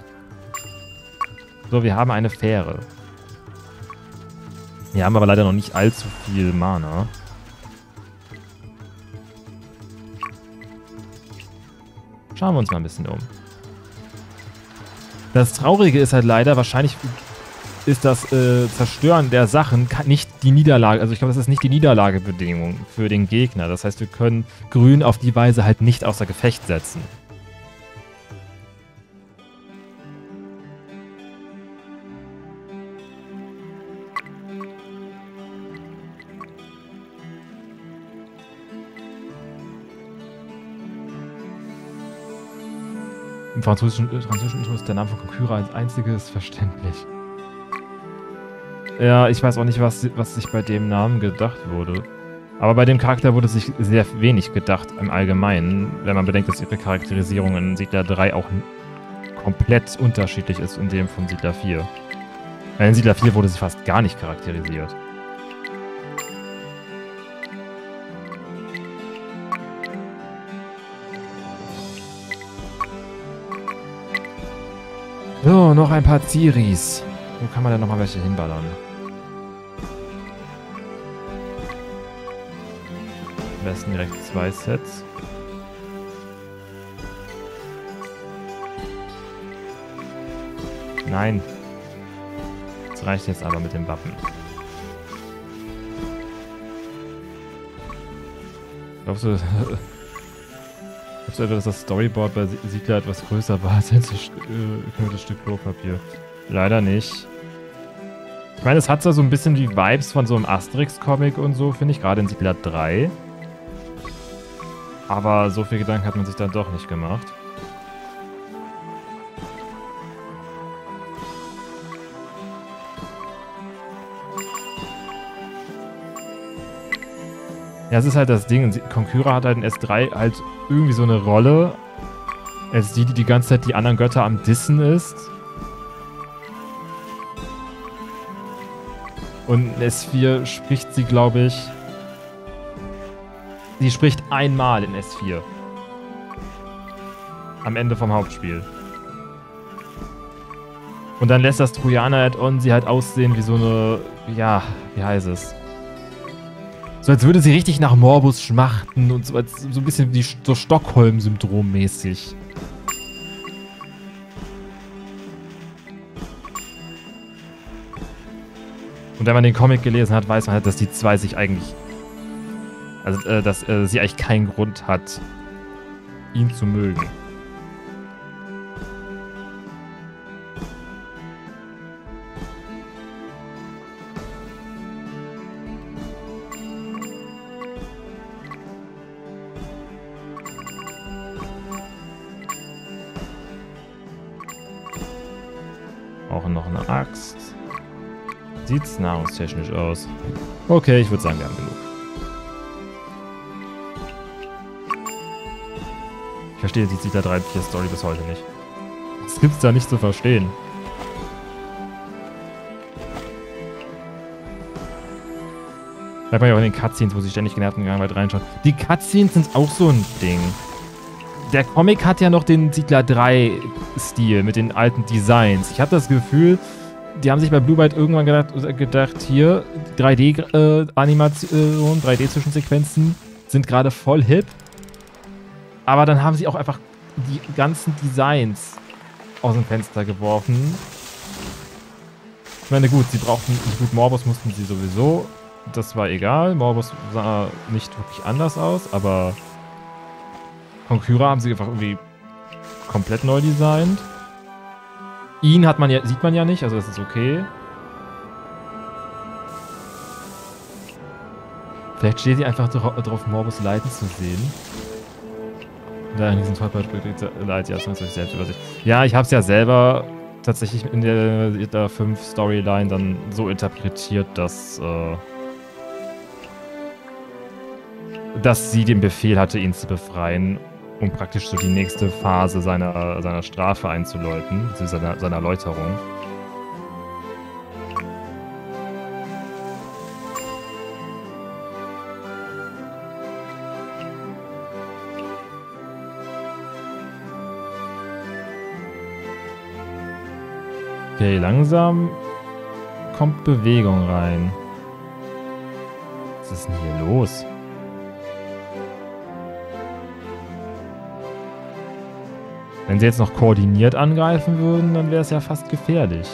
So, wir haben eine Fähre. Wir haben aber leider noch nicht allzu viel Mana. Schauen wir uns mal ein bisschen um. Das Traurige ist halt leider, wahrscheinlich ist das äh, Zerstören der Sachen nicht die Niederlage, also ich glaube, das ist nicht die Niederlagebedingung für den Gegner. Das heißt, wir können Grün auf die Weise halt nicht außer Gefecht setzen. Im französischen, französischen Intro ist der Name von Conqueror als einziges verständlich. Ja, ich weiß auch nicht, was, was sich bei dem Namen gedacht wurde. Aber bei dem Charakter wurde sich sehr wenig gedacht im Allgemeinen, wenn man bedenkt, dass ihre Charakterisierung in Siedler drei auch komplett unterschiedlich ist in dem von Siedler vier. In Siedler vier wurde sie fast gar nicht charakterisiert. So, noch ein paar Ziris. Wo kann man denn nochmal welche hinballern? Am besten direkt zwei Sets. Nein. Das reicht jetzt aber mit dem Wappen. Glaubst du... Glaubst du etwa, dass das Storyboard bei Siedler etwas größer war als ein äh, Stück Klopapier? Leider nicht. Ich meine, es hat zwar so ein bisschen die Vibes von so einem Asterix-Comic und so, finde ich, gerade in Siedler drei. Aber so viel Gedanken hat man sich dann doch nicht gemacht. Ja, das ist halt das Ding. Conqueror hat halt in S drei halt irgendwie so eine Rolle, als die, die die ganze Zeit die anderen Götter am Dissen ist. Und in S vier spricht sie, glaube ich... Sie spricht einmal in S vier. Am Ende vom Hauptspiel. Und dann lässt das Trojaner-Add-on sie halt aussehen wie so eine... Ja, wie heißt es? So als würde sie richtig nach Morbus schmachten und so, als, so ein bisschen die, so Stockholm-Syndrom mäßig. Und wenn man den Comic gelesen hat, weiß man halt, dass die zwei sich eigentlich... Also, äh, dass äh, sie eigentlich keinen Grund hat, ihn zu mögen. brauchen noch eine Axt. Sieht's nahrungstechnisch aus. Okay, ich würde sagen, wir haben genug. Ich verstehe die Siedler drei und vier Story bis heute nicht. Das gibt's da nicht zu verstehen. Bleibt man ja auch in den Cutscenes, wo sie ständig genervt und gelangweilt reinschauen. Die Cutscenes sind auch so ein Ding. Der Comic hat ja noch den Siedler drei-Stil mit den alten Designs. Ich habe das Gefühl, die haben sich bei Blue Byte irgendwann gedacht, gedacht hier, drei D-Animationen, äh, drei D-Zwischensequenzen sind gerade voll hip. Aber dann haben sie auch einfach die ganzen Designs aus dem Fenster geworfen. Ich meine, gut, sie brauchten nicht gut Morbus, mussten sie sowieso. Das war egal. Morbus sah nicht wirklich anders aus, aber Conqueror haben sie einfach irgendwie komplett neu designt. Ihn hat man ja, sieht man ja nicht, also das ist okay. Vielleicht steht sie einfach darauf, Morbus leiden zu sehen. Da in diesem Leid, ja, das muss ich selbst über sich. Ja, ich habe es ja selber tatsächlich in der, der fünf Storyline dann so interpretiert, dass äh, dass sie den Befehl hatte, ihn zu befreien, um praktisch so die nächste Phase seiner, seiner Strafe einzuläuten, beziehungsweise seiner, seiner Läuterung. Okay, langsam kommt Bewegung rein. Was ist denn hier los? Wenn sie jetzt noch koordiniert angreifen würden, dann wäre es ja fast gefährlich.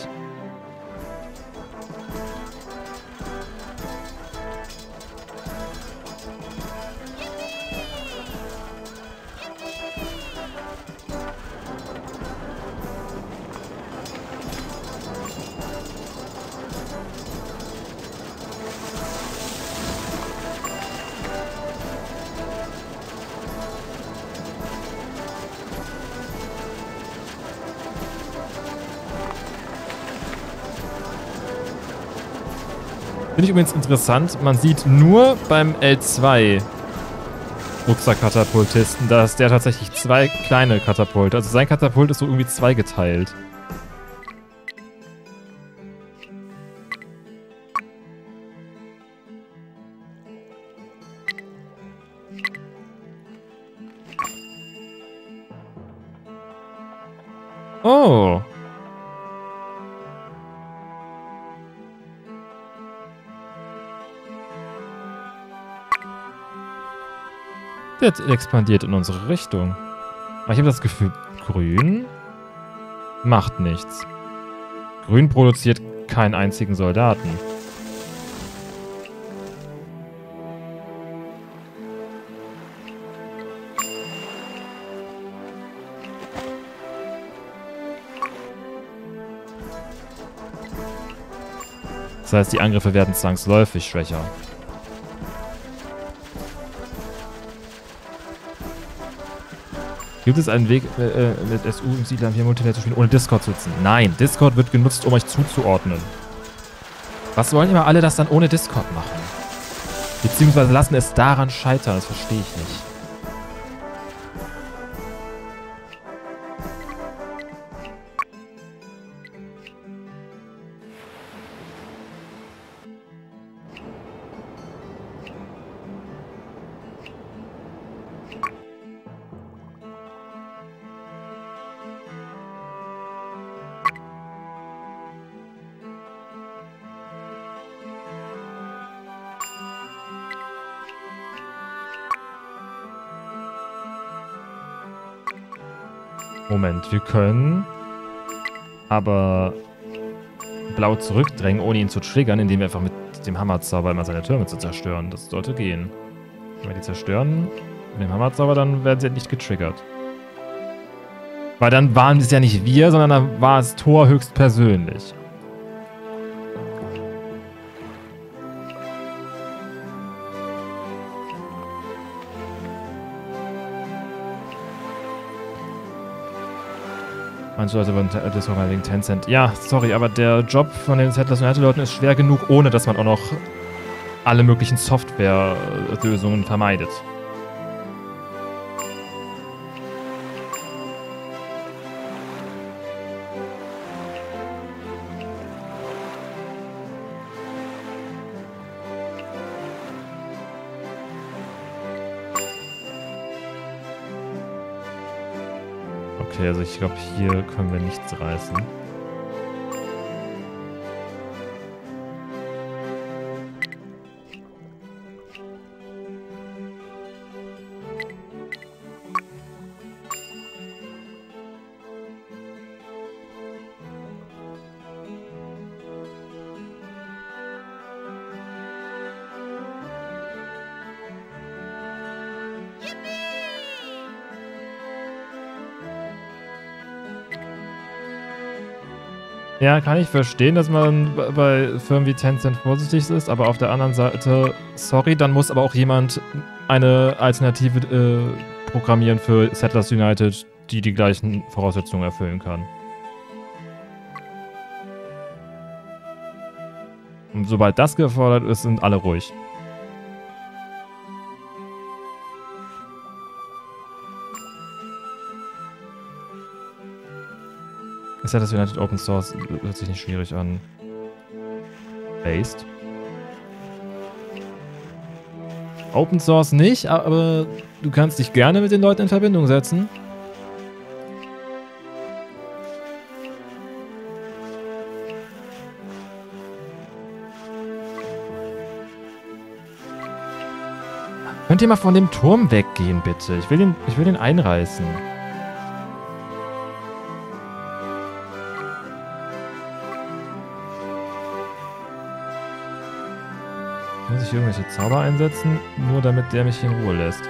Finde ich übrigens interessant, man sieht nur beim L zwei Rucksackkatapultisten, dass der tatsächlich zwei kleine Katapulte, also sein Katapult ist so irgendwie zweigeteilt. Oh! Der expandiert in unsere Richtung. Aber ich habe das Gefühl, grün macht nichts. Grün produziert keinen einzigen Soldaten. Das heißt, die Angriffe werden zwangsläufig schwächer. Gibt es einen Weg, äh, mit S U im Siedler vier Multiplayer zu spielen, ohne Discord zu nutzen? Nein, Discord wird genutzt, um euch zuzuordnen. Was wollen immer alle das dann ohne Discord machen? Beziehungsweise lassen es daran scheitern, das verstehe ich nicht. Moment, wir können aber blau zurückdrängen, ohne ihn zu triggern, indem wir einfach mit dem Hammerzauber immer seine Türme zu zerstören. Das sollte gehen. Wenn wir die zerstören mit dem Hammerzauber, dann werden sie halt nicht getriggert. Weil dann waren es ja nicht wir, sondern dann war es Thor höchstpersönlich. Manche Leute wollen das auch mal wegen Tencent. Ja, sorry, aber der Job von den Settlers United Leuten ist schwer genug, ohne dass man auch noch alle möglichen Softwarelösungen vermeidet. Okay, also ich glaube, hier können wir nichts reißen. Ja, kann ich verstehen, dass man bei Firmen wie Tencent vorsichtig ist, aber auf der anderen Seite, sorry, dann muss aber auch jemand eine Alternative äh, programmieren für Settlers United, die die gleichen Voraussetzungen erfüllen kann. Und sobald das gefordert ist, sind alle ruhig. Ist ja das United Open Source, hört sich nicht schwierig an. Based. Open Source nicht, aber du kannst dich gerne mit den Leuten in Verbindung setzen. Könnt ihr mal von dem Turm weggehen, bitte? Ich will den, ich will den einreißen. Muss ich irgendwelche Zauber einsetzen, nur damit der mich in Ruhe lässt?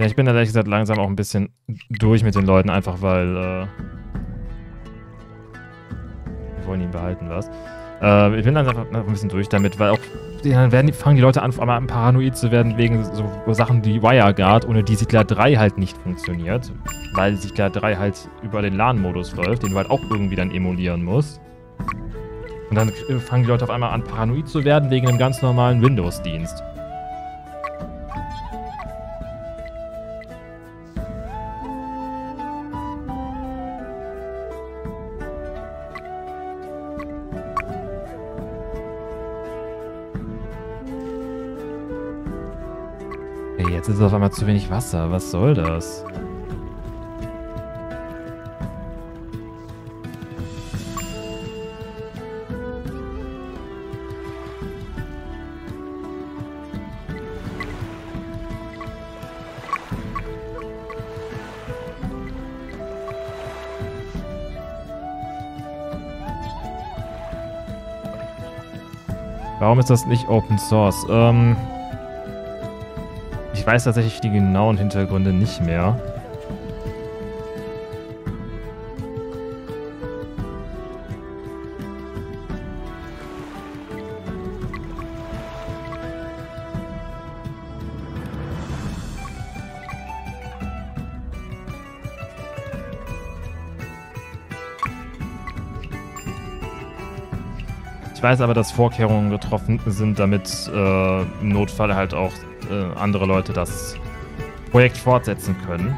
Ja, ich bin da ehrlich gesagt langsam auch ein bisschen durch mit den Leuten, einfach weil, äh, wir wollen ihn behalten, was? Äh, ich bin dann einfach ein bisschen durch damit, weil auch, dann werden, fangen die Leute an, vor allem paranoid zu werden wegen so Sachen wie WireGuard, ohne die Siedler drei halt nicht funktioniert, weil Siedler drei halt über den LAN-Modus läuft, den du halt auch irgendwie dann emulieren musst. Und dann fangen die Leute auf einmal an, paranoid zu werden wegen einem ganz normalen Windows-Dienst. Jetzt ist auf einmal zu wenig Wasser. Was soll das? Warum ist das nicht Open Source? Ähm... Ich weiß tatsächlich die genauen Hintergründe nicht mehr. Ich weiß aber, dass Vorkehrungen getroffen sind, damit äh, im Notfall halt auch andere Leute das Projekt fortsetzen können.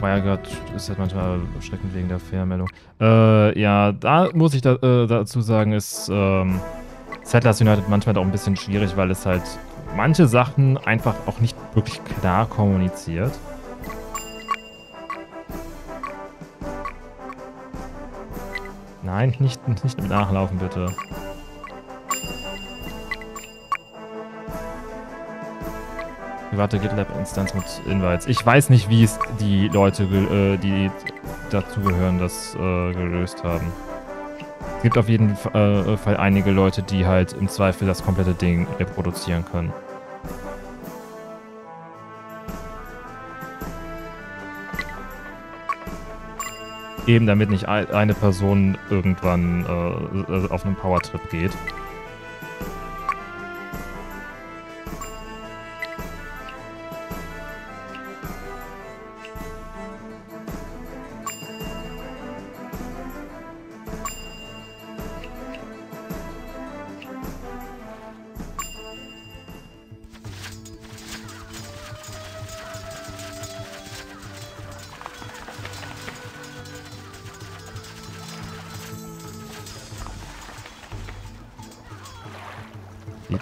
WireGuard ist halt manchmal erschreckend wegen der Fehlermeldung. Äh, ja, da muss ich da, äh, dazu sagen, ist ähm, Settlers United manchmal auch ein bisschen schwierig, weil es halt manche Sachen einfach auch nicht wirklich klar kommuniziert. Nein, nicht, nicht mit nachlaufen, bitte. Private GitLab-Instanz mit Invites. Ich weiß nicht, wie es die Leute, äh, die dazugehören, das äh, gelöst haben. Es gibt auf jeden äh, Fall einige Leute, die halt im Zweifel das komplette Ding reproduzieren können. Eben damit nicht eine Person irgendwann äh, auf einen Powertrip geht.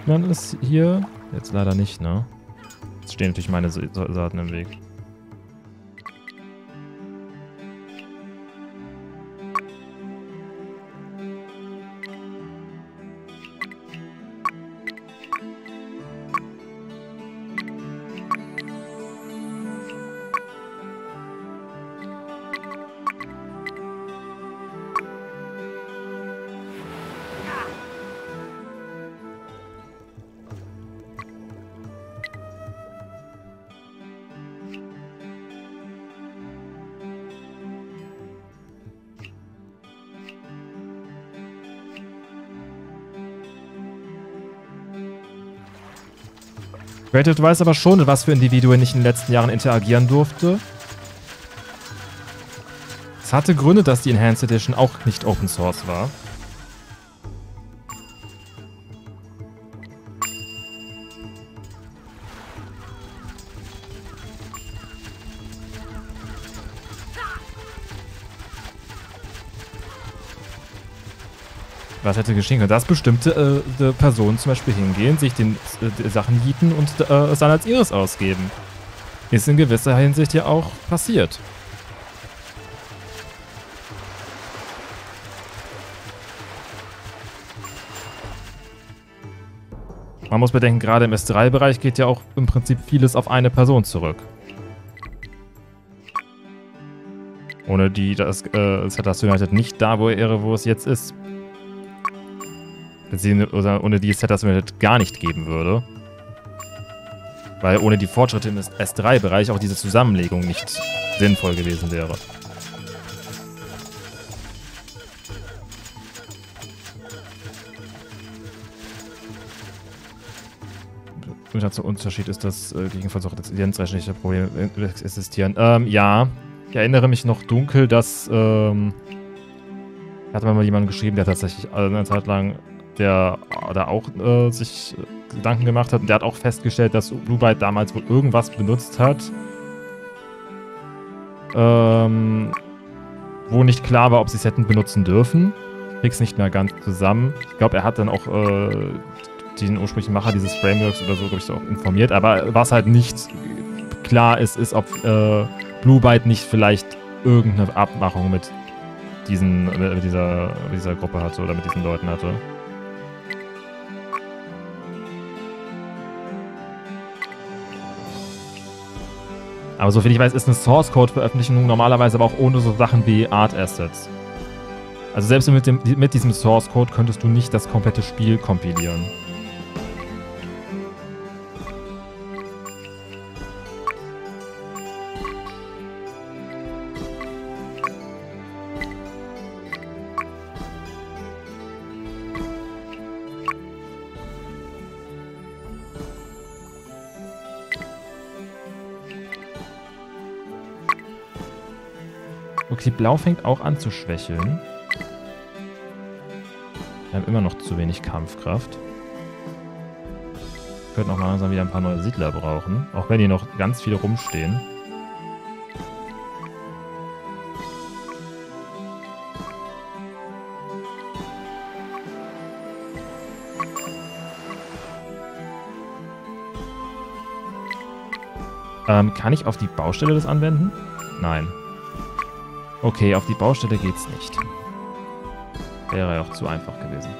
Man ist hier jetzt leider nicht, ne? Jetzt stehen natürlich meine Soldaten im Weg. Creative weiß aber schon, mit was für Individuen ich in den letzten Jahren interagieren durfte. Es hatte Gründe, dass die Enhanced Edition auch nicht Open Source war. Was hätte geschehen können? Dass bestimmte äh, Personen zum Beispiel hingehen, sich den äh, Sachen jieten und äh, es dann als ihres ausgeben. Ist in gewisser Hinsicht ja auch passiert. Man muss bedenken, gerade im S drei-Bereich geht ja auch im Prinzip vieles auf eine Person zurück. Ohne die das äh, Settlers United nicht da, wo er wo es jetzt ist. Ohne die es Settlers United gar nicht geben würde. Weil ohne die Fortschritte im S drei-Bereich auch diese Zusammenlegung nicht sinnvoll gewesen wäre. Zum Unterschied ist, dass äh, gegen Versuche existenzrechtliche Probleme existieren. Ähm, ja. Ich erinnere mich noch dunkel, dass ähm, da hat man mal jemanden geschrieben, der tatsächlich eine Zeit lang der da auch äh, sich Gedanken gemacht hat und der hat auch festgestellt, dass Blue Byte damals wohl irgendwas benutzt hat, ähm, wo nicht klar war, ob sie es hätten benutzen dürfen. Ich krieg's nicht mehr ganz zusammen. Ich glaube, er hat dann auch äh, den ursprünglichen Macher dieses Frameworks oder so, glaube ich, auch informiert, aber was halt nicht klar ist, ist, ob äh, Blue Byte nicht vielleicht irgendeine Abmachung mit, diesen, mit, dieser, mit dieser Gruppe hatte oder mit diesen Leuten hatte. Aber soviel ich weiß, ist eine Source-Code-Veröffentlichung normalerweise aber auch ohne so Sachen wie Art-Assets. Also selbst mit, dem, mit diesem Source-Code könntest du nicht das komplette Spiel kompilieren. Die Blau fängt auch an zu schwächeln. Wir haben immer noch zu wenig Kampfkraft. Wir könnten auch mal langsam wieder ein paar neue Siedler brauchen. Auch wenn hier noch ganz viele rumstehen. Ähm, kann ich auf die Baustelle das anwenden? Nein. Okay, auf die Baustelle geht's nicht. Wäre ja auch zu einfach gewesen.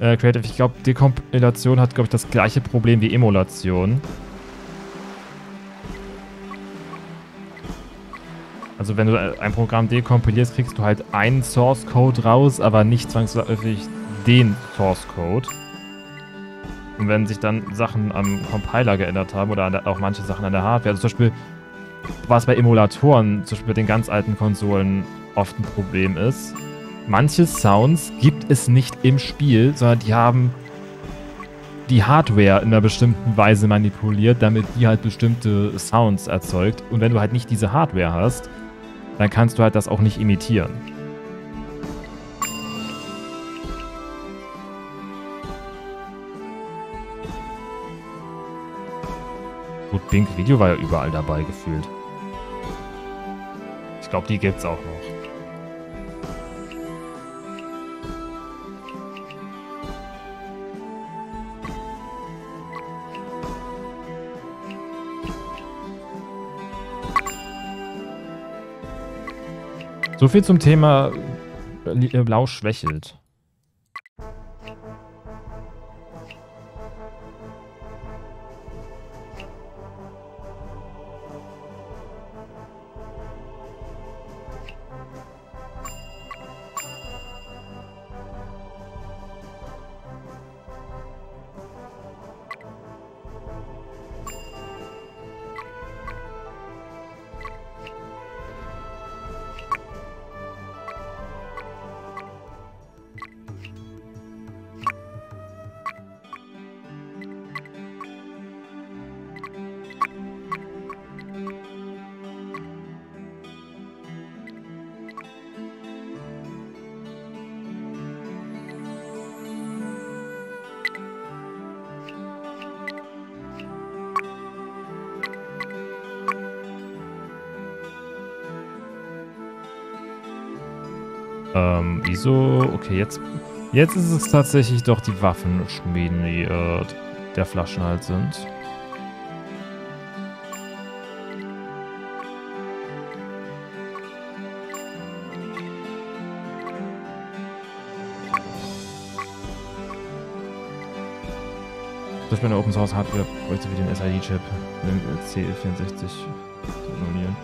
Äh, Creative, ich glaube, Dekompilation hat, glaube ich, das gleiche Problem wie Emulation. Also wenn du ein Programm dekompilierst, kriegst du halt einen Source-Code raus, aber nicht zwangsläufig den Source-Code. Und wenn sich dann Sachen am Compiler geändert haben oder der, auch manche Sachen an der Hardware, also zum Beispiel, was bei Emulatoren, zum Beispiel bei den ganz alten Konsolen oft ein Problem ist, manche Sounds gibt es nicht im Spiel, sondern die haben die Hardware in einer bestimmten Weise manipuliert, damit die halt bestimmte Sounds erzeugt. Und wenn du halt nicht diese Hardware hast, dann kannst du halt das auch nicht imitieren. Gut, Bing Video war ja überall dabei gefühlt. Ich glaube, die gibt's auch noch. So viel zum Thema Blau schwächelt. So, okay, jetzt, jetzt ist es tatsächlich doch die Waffenschmieden, die äh, der Flaschenhals sind. Das wäre eine Open Source Hardware, bräuchte wie den S I D-Chip, den C vierundsechzig simulieren.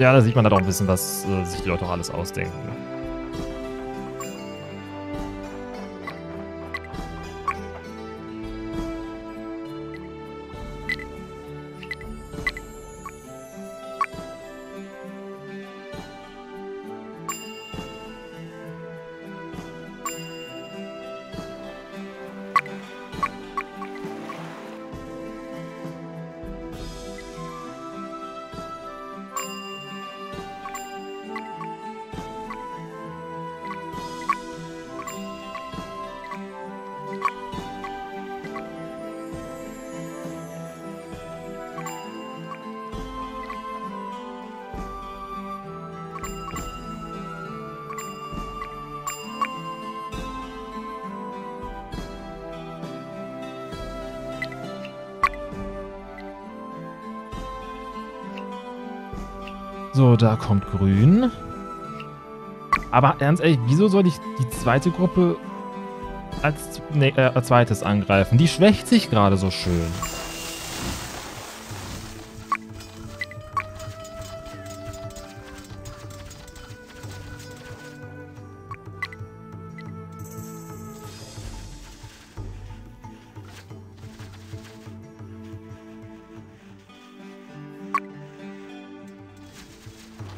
Ja, da sieht man da doch ein bisschen, was äh, sich die Leute auch alles ausdenken. So, da kommt grün. Aber ganz ehrlich, wieso soll ich die zweite Gruppe als, nee, äh, als zweites angreifen? Die schwächt sich gerade so schön.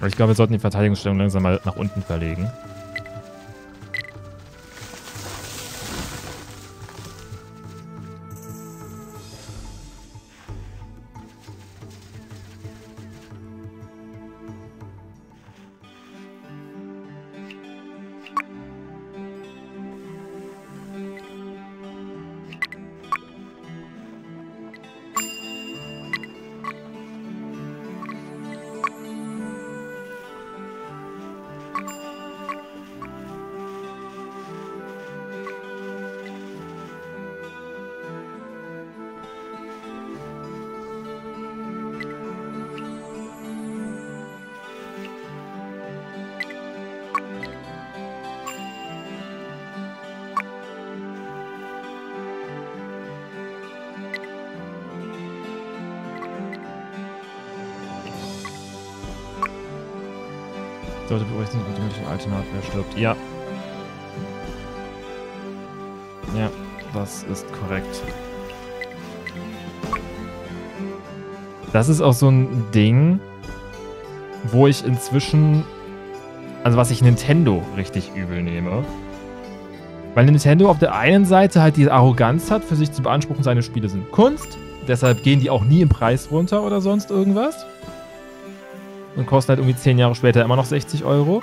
Ich glaube, wir sollten die Verteidigungsstellung langsam mal nach unten verlegen. Sollte berechnen, wenn die alte Hardware stirbt. Ja. Ja, das ist korrekt. Das ist auch so ein Ding, wo ich inzwischen, also was ich Nintendo richtig übel nehme. Weil Nintendo auf der einen Seite halt die Arroganz hat, für sich zu beanspruchen, seine Spiele sind Kunst. Deshalb gehen die auch nie im Preis runter oder sonst irgendwas. Und kosten halt irgendwie zehn Jahre später immer noch sechzig Euro.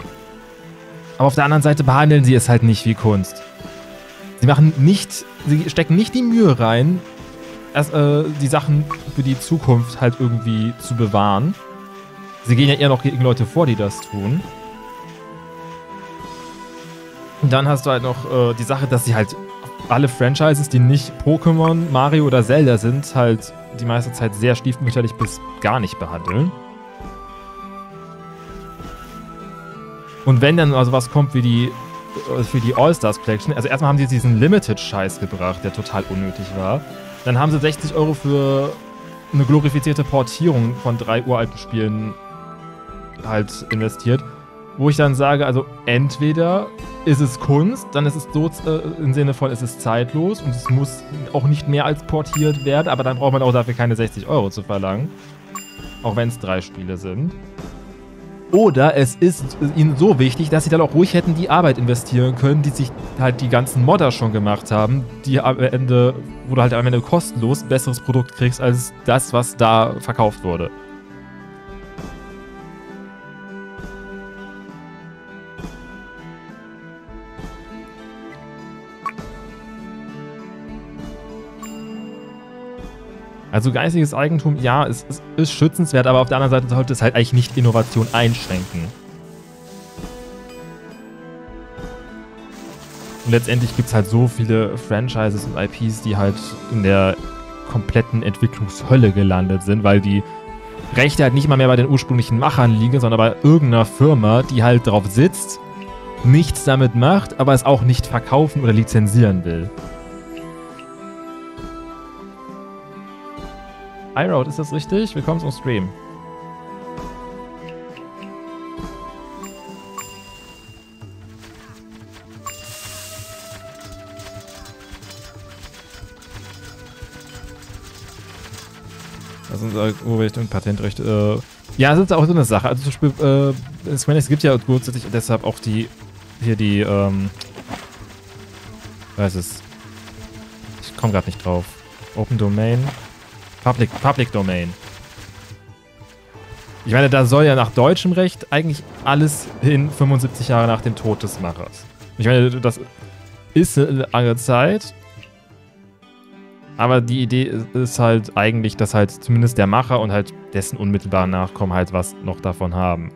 Aber auf der anderen Seite behandeln sie es halt nicht wie Kunst. Sie machen nicht, sie stecken nicht die Mühe rein, erst, äh, die Sachen für die Zukunft halt irgendwie zu bewahren. Sie gehen ja eher noch gegen Leute vor, die das tun. Und dann hast du halt noch äh, die Sache, dass sie halt alle Franchises, die nicht Pokémon, Mario oder Zelda sind, halt die meiste Zeit sehr stiefmütterlich bis gar nicht behandeln. Und wenn dann also was kommt wie die für die All-Stars Collection, also erstmal haben sie diesen Limited-Scheiß gebracht, der total unnötig war. Dann haben sie sechzig Euro für eine glorifizierte Portierung von drei uralten Spielen halt investiert, wo ich dann sage, also entweder ist es Kunst, dann ist es so äh, im Sinne von, ist es zeitlos und es muss auch nicht mehr als portiert werden, aber dann braucht man auch dafür keine sechzig Euro zu verlangen, auch wenn es drei Spiele sind. Oder es ist ihnen so wichtig, dass sie dann auch ruhig hätten die Arbeit investieren können, die sich halt die ganzen Modder schon gemacht haben, die am Ende, wo du halt am Ende kostenlos ein besseres Produkt kriegst als das, was da verkauft wurde. Also geistiges Eigentum, ja, es ist, ist schützenswert, aber auf der anderen Seite sollte es halt eigentlich nicht Innovation einschränken. Und letztendlich gibt es halt so viele Franchises und I Ps, die halt in der kompletten Entwicklungshölle gelandet sind, weil die Rechte halt nicht mal mehr bei den ursprünglichen Machern liegen, sondern bei irgendeiner Firma, die halt drauf sitzt, nichts damit macht, aber es auch nicht verkaufen oder lizenzieren will. iRoad, ist das richtig? Willkommen zum Stream. Also Urheberrecht, Patentrecht. Äh, ja, das ist auch so eine Sache. Also zum Beispiel, äh, ich meine, es gibt ja grundsätzlich deshalb auch die hier die, ähm, weiß es. Ich komme gerade nicht drauf. Open Domain. Public, Public Domain. Ich meine, da soll ja nach deutschem Recht eigentlich alles hin fünfundsiebzig Jahre nach dem Tod des Machers. Ich meine, das ist eine lange Zeit. Aber die Idee ist halt eigentlich, dass halt zumindest der Macher und halt dessen unmittelbaren Nachkommen halt was noch davon haben.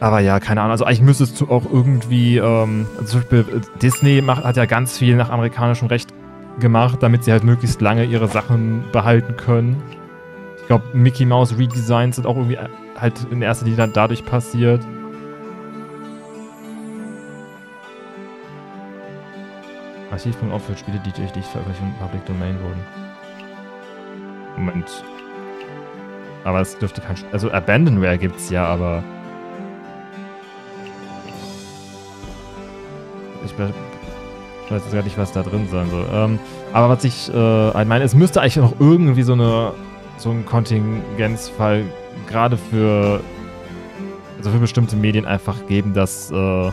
Aber ja, keine Ahnung, also eigentlich müsstest du auch irgendwie, ähm, zum Beispiel Disney macht, hat ja ganz viel nach amerikanischem Recht gemacht, damit sie halt möglichst lange ihre Sachen behalten können. Ich glaube, Mickey Mouse Redesigns sind auch irgendwie halt in erster Linie dann dadurch passiert. Archivpunkt für Spiele, die durch dich veröffentlicht und Public Domain wurden. Moment. Aber es dürfte kein... Sch also Abandonware gibt's ja, aber... Ich bleib... Ich weiß jetzt gar nicht, was da drin sein soll. Ähm, aber was ich äh, meine, es müsste eigentlich noch irgendwie so eine so ein Kontingenzfall gerade für also für bestimmte Medien einfach geben, dass äh,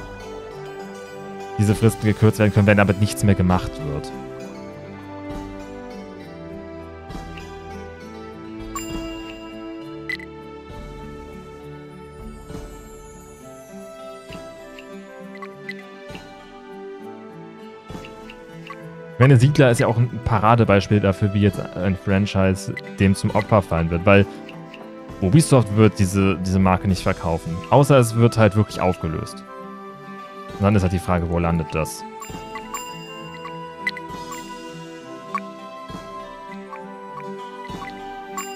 diese Fristen gekürzt werden können, wenn damit nichts mehr gemacht wird. Ich meine, Siedler ist ja auch ein Paradebeispiel dafür, wie jetzt ein Franchise dem zum Opfer fallen wird, weil Ubisoft wird diese, diese Marke nicht verkaufen, außer es wird halt wirklich aufgelöst. Und dann ist halt die Frage, wo landet das?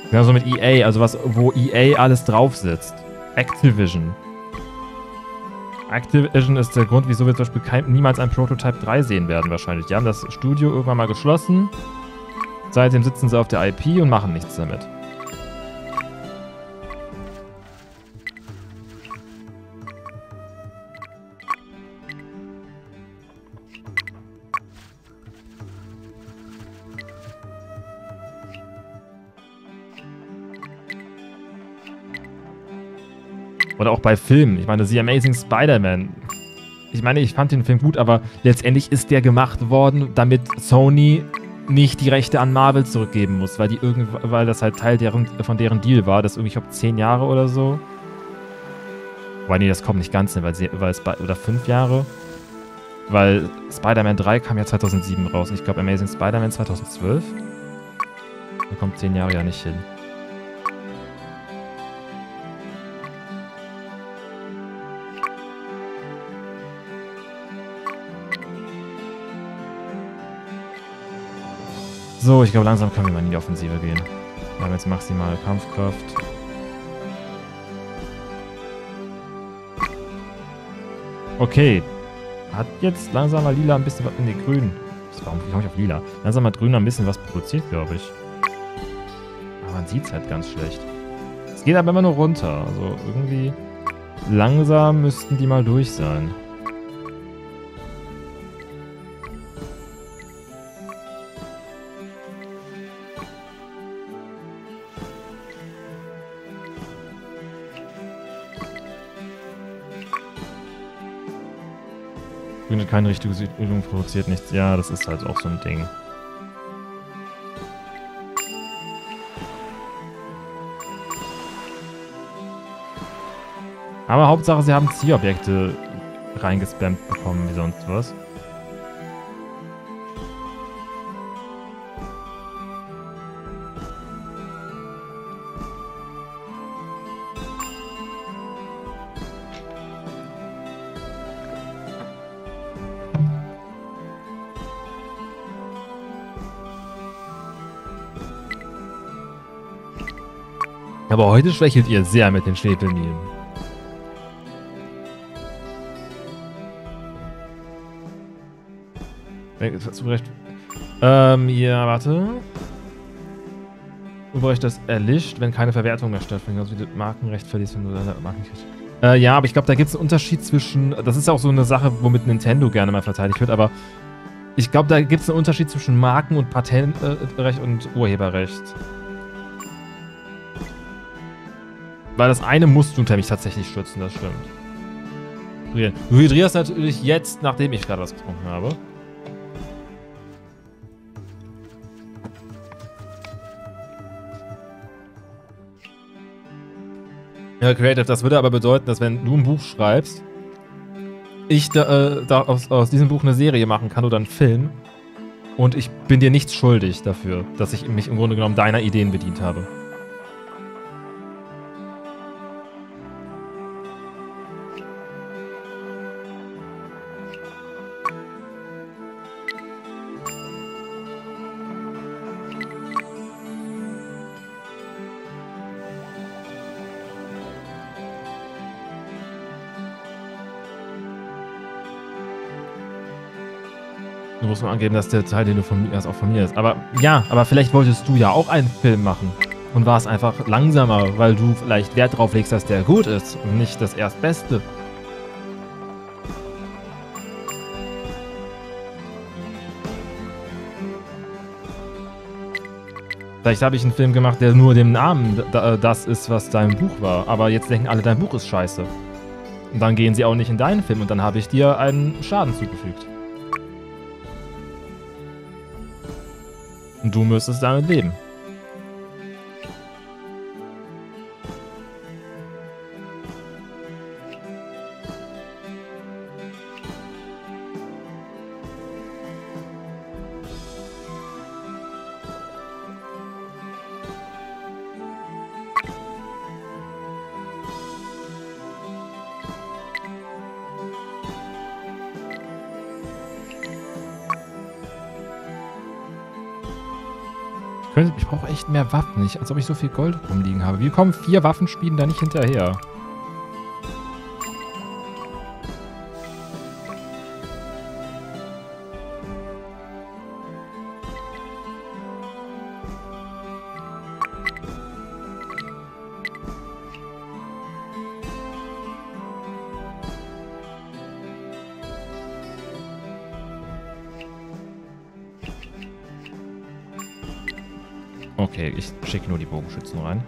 Genauso mit E A, also was, wo E A alles drauf sitzt. Activision. Activision ist der Grund, wieso wir zum Beispiel kein, niemals ein Prototype drei sehen werden wahrscheinlich. Die haben das Studio irgendwann mal geschlossen. Seitdem sitzen sie auf der I P und machen nichts damit. Oder auch bei Filmen. Ich meine, The Amazing Spider-Man. Ich meine, ich fand den Film gut, aber letztendlich ist der gemacht worden, damit Sony nicht die Rechte an Marvel zurückgeben muss, weil die irgend, weil das halt Teil deren, von deren Deal war, das irgendwie, ich glaube, zehn Jahre oder so. Wobei, nee, das kommt nicht ganz hin, weil, weil es bei, oder fünf Jahre. Weil Spider-Man drei kam ja zweitausendsieben raus und ich glaube Amazing Spider-Man zweitausendzwölf. Da kommt zehn Jahre ja nicht hin. So, ich glaube, langsam können wir mal in die Offensive gehen. Wir haben jetzt maximale Kampfkraft. Okay. Hat jetzt langsam mal Lila ein bisschen was... Ne, Grün. Warum komme ich auf Lila? Langsam mal Grün ein bisschen was produziert, glaube ich. Aber man sieht es halt ganz schlecht. Es geht aber immer nur runter. Also irgendwie... Langsam müssten die mal durch sein. Keine richtige Siedlung produziert nichts. Ja, das ist halt auch so ein Ding. Aber Hauptsache, sie haben Zielobjekte reingespammt bekommen, wie sonst was. Aber heute schwächelt ihr sehr mit den Schwefelminen. Zurecht. Ähm, ja, warte. Urheberrecht, das erlischt, wenn keine Verwertung mehr stattfindet. Also wie du Markenrecht verlierst, wenn du deine Marken kriegst. Äh, ja, aber ich glaube, da gibt es einen Unterschied zwischen... Das ist auch so eine Sache, womit Nintendo gerne mal verteidigt wird, aber ich glaube, da gibt es einen Unterschied zwischen Marken- und Patentrecht und Urheberrecht. Weil das eine musst du unter mich tatsächlich schützen, das stimmt. Du hydrierst natürlich jetzt, nachdem ich gerade was getrunken habe. Ja, Creative, das würde aber bedeuten, dass wenn du ein Buch schreibst, ich da, äh, da aus, aus diesem Buch eine Serie machen kann oder einen Film und ich bin dir nichts schuldig dafür, dass ich mich im Grunde genommen deiner Ideen bedient habe. Muss man angeben, dass der Teil, den du von mir hast, auch von mir ist. Aber ja, aber vielleicht wolltest du ja auch einen Film machen und warst einfach langsamer, weil du vielleicht Wert drauf legst, dass der gut ist und nicht das Erstbeste. Vielleicht habe ich einen Film gemacht, der nur dem Namen das ist, was dein Buch war. Aber jetzt denken alle, dein Buch ist scheiße. Und dann gehen sie auch nicht in deinen Film und dann habe ich dir einen Schaden zugefügt. Und du müsstest damit leben. Ich brauche echt mehr Waffen, nicht, als ob ich so viel Gold rumliegen habe. Wir kommen vier Waffenspielen da nicht hinterher. Okay, ich schicke nur die Bogenschützen rein.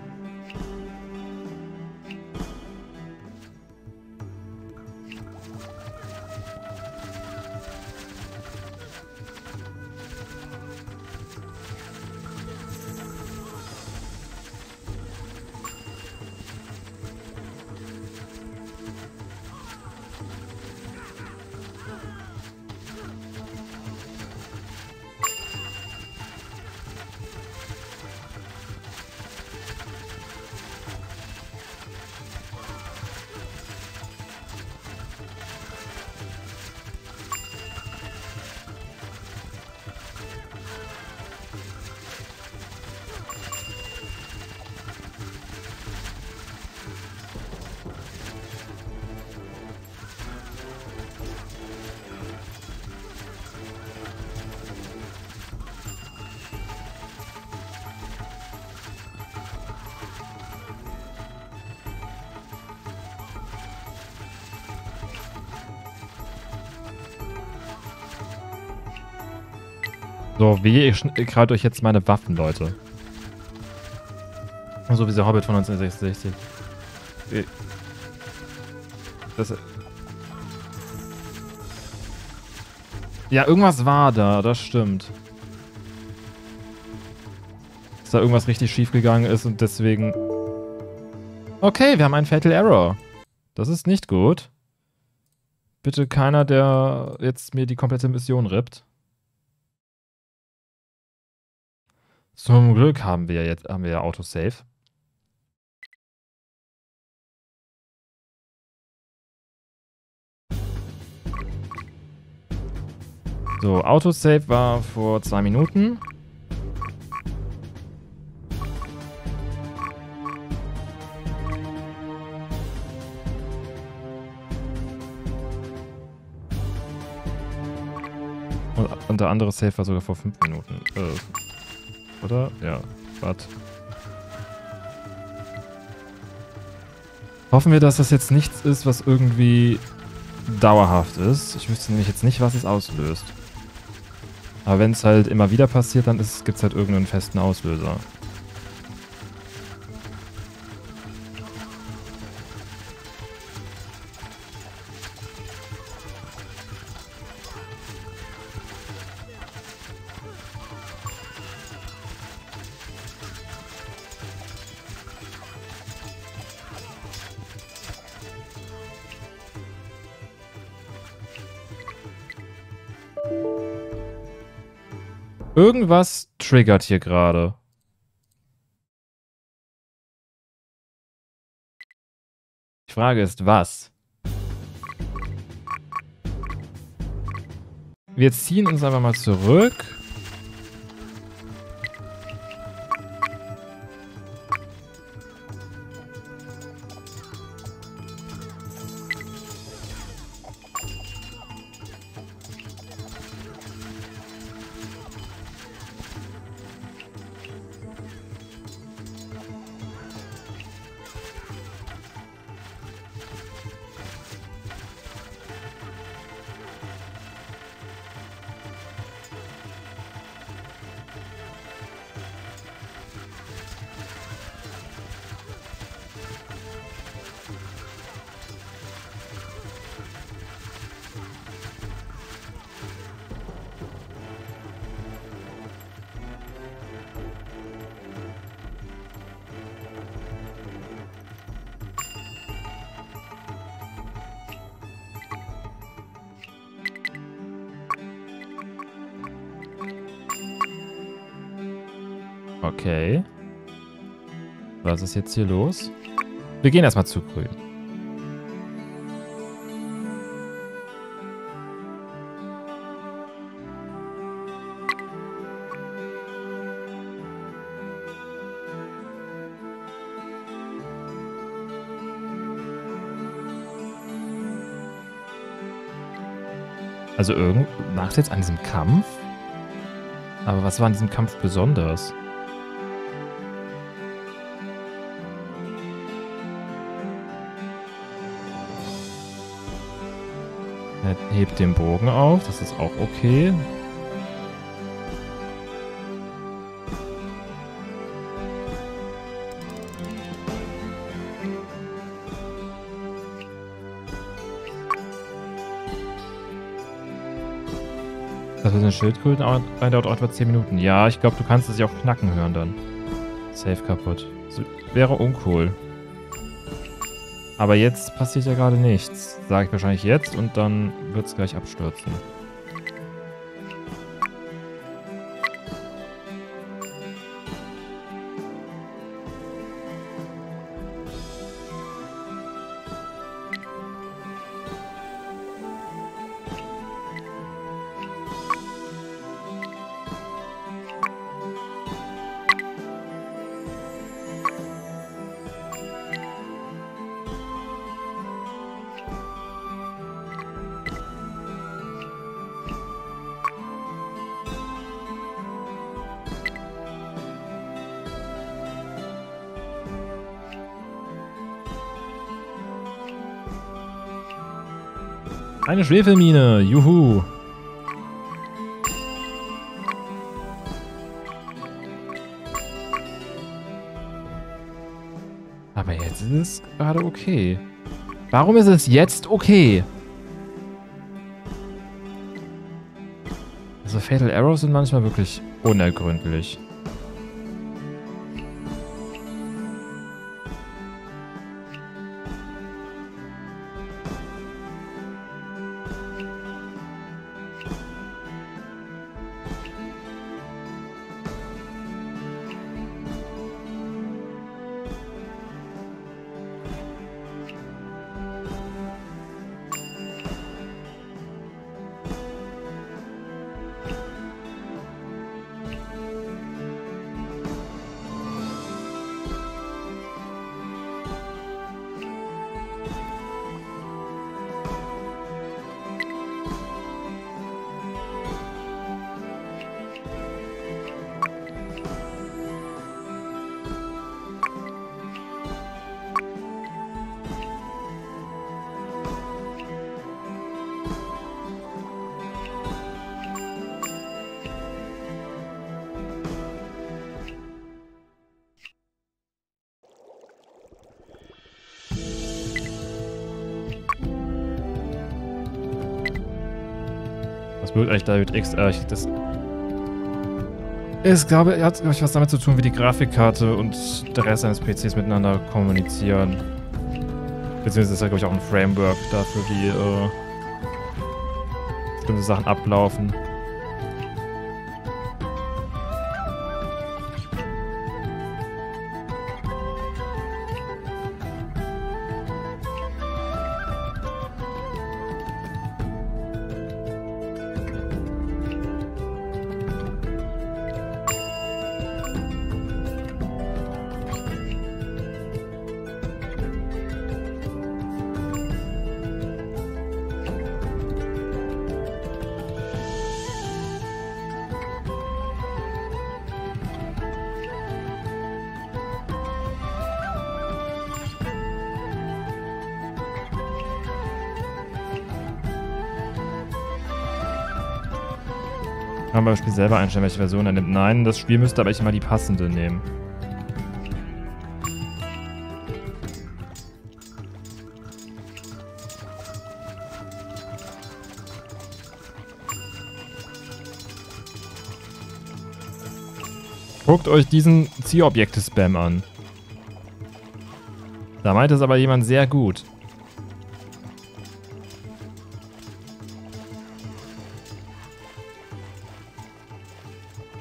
So, wehe, ich krallt euch jetzt meine Waffen, Leute. So wie der Hobbit von neunzehnhundertsechsundsechzig. Das... Ja, irgendwas war da, das stimmt. Dass da irgendwas richtig schief gegangen ist und deswegen... Okay, wir haben einen Fatal Error. Das ist nicht gut. Bitte keiner, der jetzt mir die komplette Mission rippt. Zum Glück haben wir jetzt haben wir ja Autosave. So, Autosave war vor zwei Minuten. Und, und der andere Save war sogar vor fünf Minuten. Äh, oder? Ja, warte. Hoffen wir, dass das jetzt nichts ist, was irgendwie dauerhaft ist. Ich wüsste nämlich jetzt nicht, was es auslöst. Aber wenn es halt immer wieder passiert, dann gibt es halt irgendeinen festen Auslöser. Irgendwas triggert hier gerade. Die Frage ist, was? Wir ziehen uns einfach mal zurück. Okay. Was ist jetzt hier los? Wir gehen erstmal zu grün. Also irgend macht jetzt an diesem Kampf? Aber was war an diesem Kampf besonders? Hebt den Bogen auf, das ist auch okay. Das ist ein Schildkröten, aber dauert auch etwa zehn Minuten. Ja, ich glaube, du kannst es ja auch knacken hören dann. Safe kaputt. Das wäre uncool. Aber jetzt passiert ja gerade nichts. Sage ich wahrscheinlich jetzt und dann wird es gleich abstürzen. Eine Schwefelmine, juhu. ist gerade okay. Warum ist es jetzt okay? Also Fatal Arrows sind manchmal wirklich unergründlich. Eigentlich David X, äh, ich, das ist, glaube ich, hat, glaube ich, was damit zu tun, wie die Grafikkarte und der Rest eines P Cs miteinander kommunizieren. Beziehungsweise ist da, glaube ich, auch ein Framework dafür, wie äh, bestimmte Sachen ablaufen. Kann man beim Spiel selber einstellen, welche Version er nimmt. Nein, das Spiel müsste aber ich immer die passende nehmen. Guckt euch diesen Zielobjekte-Spam an. Da meint es aber jemand sehr gut.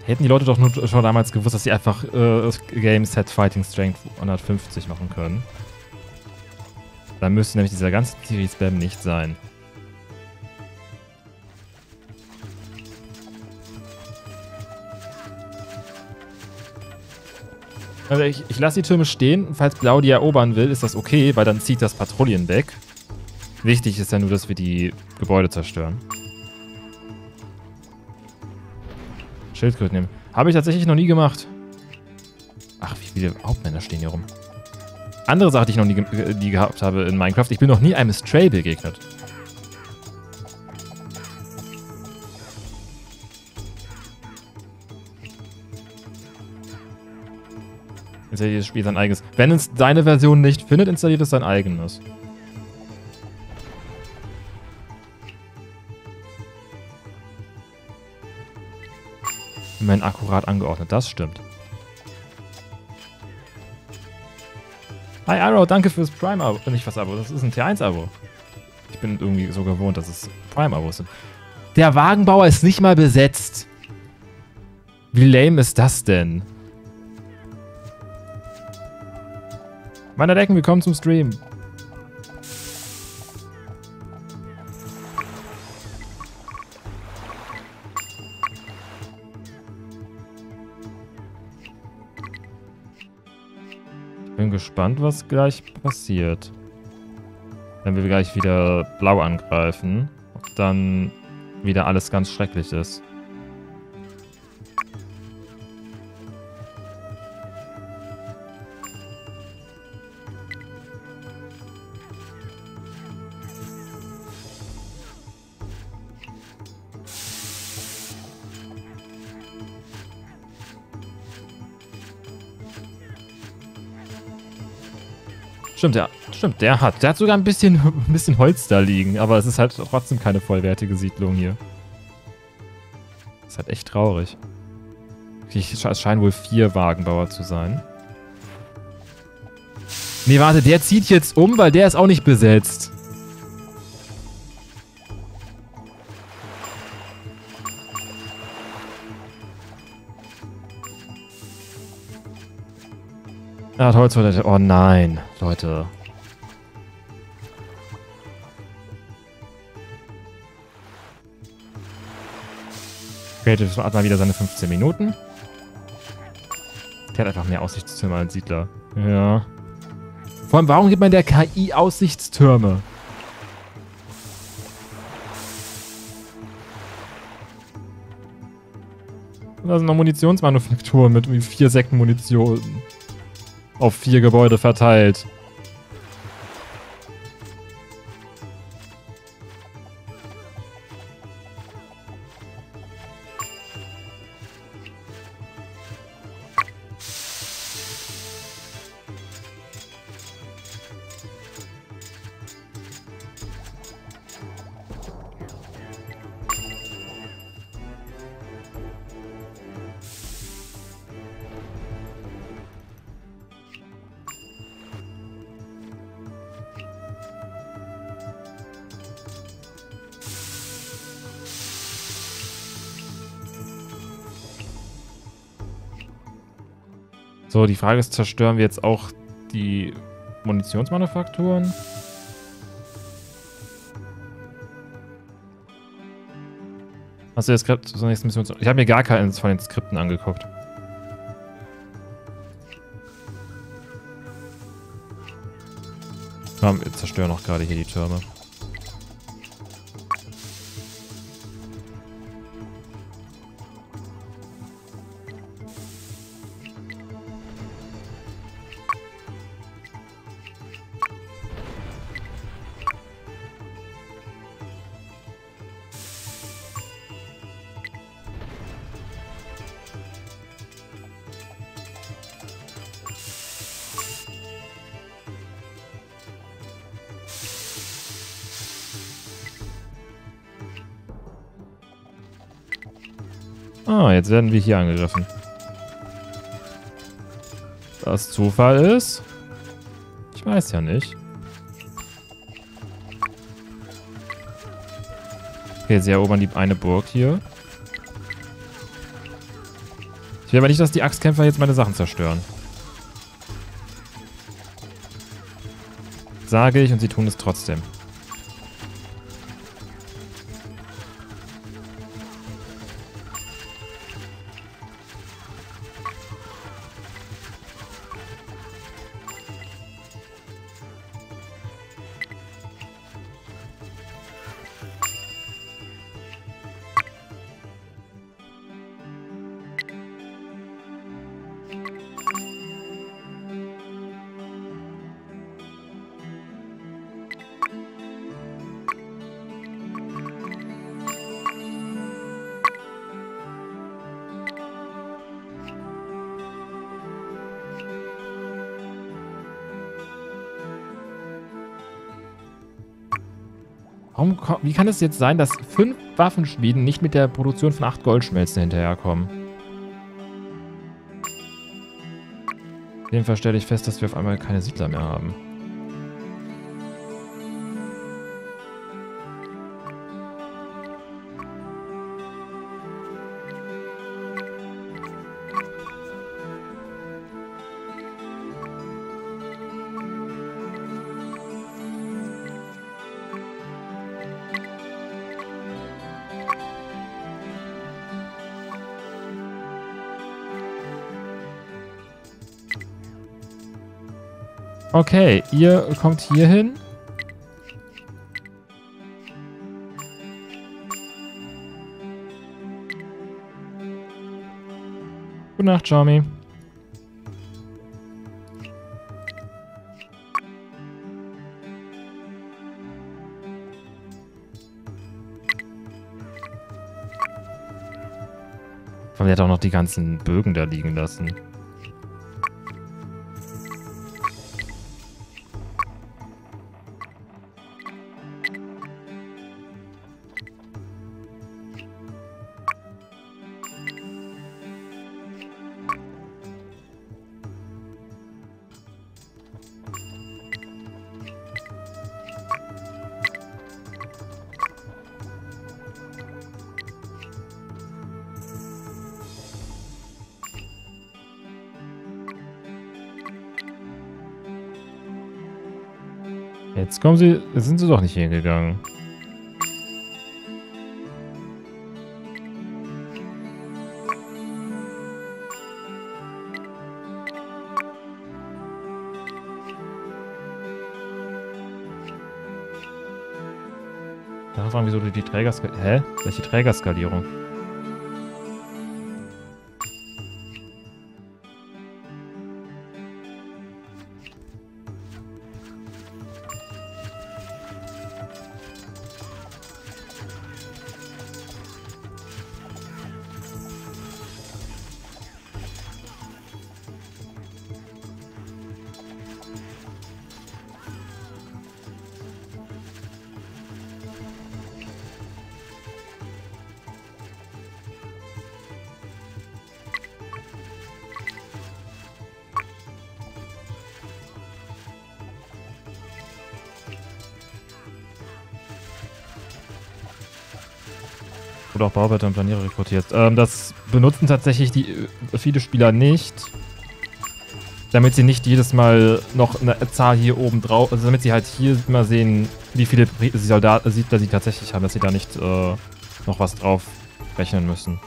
Hätten die Leute doch nur schon damals gewusst, dass sie einfach äh, das Game Set Fighting Strength hundertfünfzig machen können. Dann müsste nämlich dieser ganze Tiri-Spam nicht sein. Also ich, ich lasse die Türme stehen. Falls Blau die erobern will, ist das okay, weil dann zieht das Patrouillen weg. Wichtig ist ja nur, dass wir die Gebäude zerstören. Schildkröten nehmen. Habe ich tatsächlich noch nie gemacht. Ach, wie viele Hauptmänner stehen hier rum. Andere Sache, die ich noch nie ge die gehabt habe in Minecraft. Ich bin noch nie einem Stray begegnet. Installiert das Spiel sein eigenes. Wenn es deine Version nicht findet, installiert es sein eigenes. Immerhin akkurat angeordnet, das stimmt. Hi Arrow, danke fürs Prime-Abo. Nicht fürs Abo, das ist ein T eins Abo. Ich bin irgendwie so gewohnt, dass es Prime-Abos sind. Der Wagenbauer ist nicht mal besetzt. Wie lame ist das denn? Meine Decken, willkommen zum Stream. Gespannt, was gleich passiert. Wenn wir gleich wieder blau angreifen, ob dann wieder alles ganz schrecklich ist. Stimmt, ja. Stimmt, der hat. Der hat sogar ein bisschen, ein bisschen Holz da liegen, aber es ist halt trotzdem keine vollwertige Siedlung hier. Das ist halt echt traurig. Es scheinen wohl vier Wagenbauer zu sein. Nee, warte, der zieht jetzt um, weil der ist auch nicht besetzt. Ah, Holz. Oh nein, Leute. Creative hat mal wieder seine fünfzehn Minuten. Der hat einfach mehr Aussichtstürme als Siedler. Ja. Vor allem, warum gibt man der K I Aussichtstürme? Da sind noch Munitionsmanufakturen mit vier Säcken Munition. Auf vier Gebäude verteilt. So, die Frage ist, zerstören wir jetzt auch die Munitionsmanufakturen? Hast du das Skript zur nächsten Mission? Ich habe mir gar keines von den Skripten angeguckt. Komm, wir zerstören auch gerade hier die Türme. Ah, jetzt werden wir hier angegriffen. Was Zufall ist? Ich weiß ja nicht. Okay, sie erobern die eine Burg hier. Ich will aber nicht, dass die Axtkämpfer jetzt meine Sachen zerstören. Sage ich, und sie tun es trotzdem. Wie kann es jetzt sein, dass fünf Waffenschmieden nicht mit der Produktion von acht Goldschmelzen hinterherkommen? Auf jeden Fall stelle ich fest, dass wir auf einmal keine Siedler mehr haben. Okay, ihr kommt hier hin. Gute Nacht, Xiaomi. Aber der hat auch noch die ganzen Bögen da liegen lassen. Jetzt kommen sie. Jetzt sind sie doch nicht hingegangen. Darauf fragen, wieso du die Trägerskalierung. Hä? Welche Trägerskalierung? Oder auch Bauarbeiter und Planierer rekrutierst. Ähm, das benutzen tatsächlich die, viele Spieler nicht, damit sie nicht jedes Mal noch eine Zahl hier oben drauf, also damit sie halt hier mal sehen, wie viele Soldaten sie, sie tatsächlich haben, dass sie da nicht äh, noch was drauf rechnen müssen.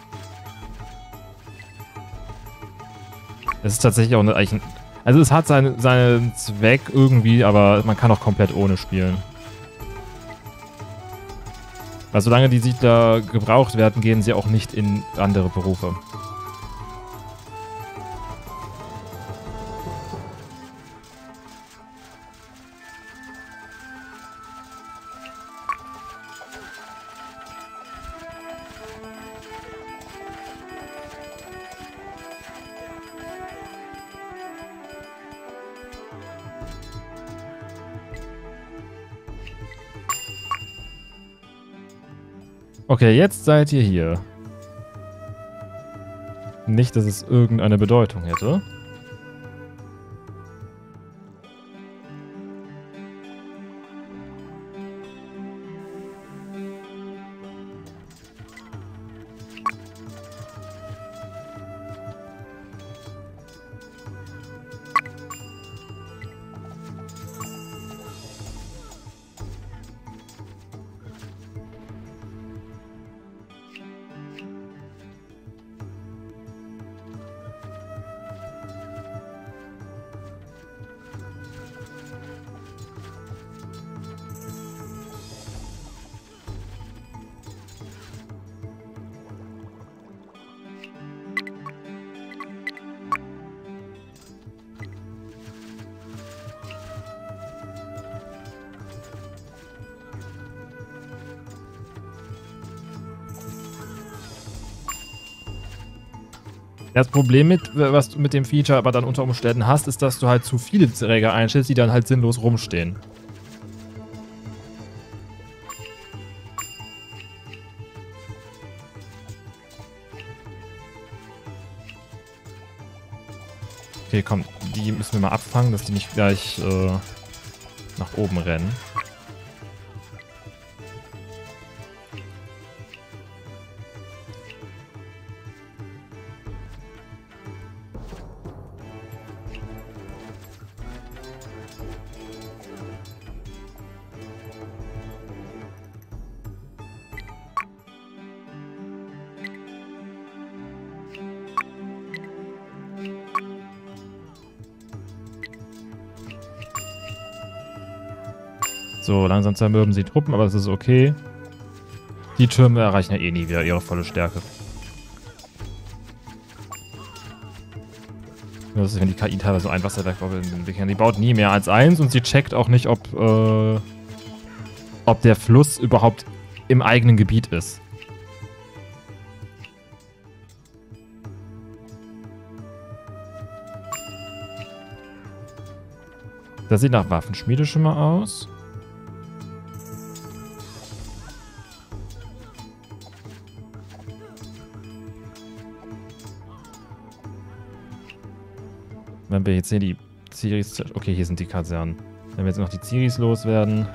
Es ist tatsächlich auch eine, eigentlich, also es hat seinen, seinen Zweck irgendwie, aber man kann auch komplett ohne spielen. Weil solange die Siedler gebraucht werden, gehen sie auch nicht in andere Berufe. Okay, jetzt seid ihr hier. Nicht, dass es irgendeine Bedeutung hätte. Das Problem mit, was du mit dem Feature aber dann unter Umständen hast, ist, dass du halt zu viele Träger einstellst, die dann halt sinnlos rumstehen. Okay, komm, die müssen wir mal abfangen, dass die nicht gleich äh, nach oben rennen. So, langsam zermürben sie Truppen, aber es ist okay. Die Türme erreichen ja eh nie wieder ihre volle Stärke. Das ist, wenn die K I teilweise ein Wasserwerk entwickelt. Die baut nie mehr als eins und sie checkt auch nicht, ob, äh, ob der Fluss überhaupt im eigenen Gebiet ist. Das sieht nach Waffenschmiede schon mal aus. Wenn wir jetzt hier die Ziris... Okay, hier sind die Kasernen. Wenn wir jetzt noch die Ziris loswerden,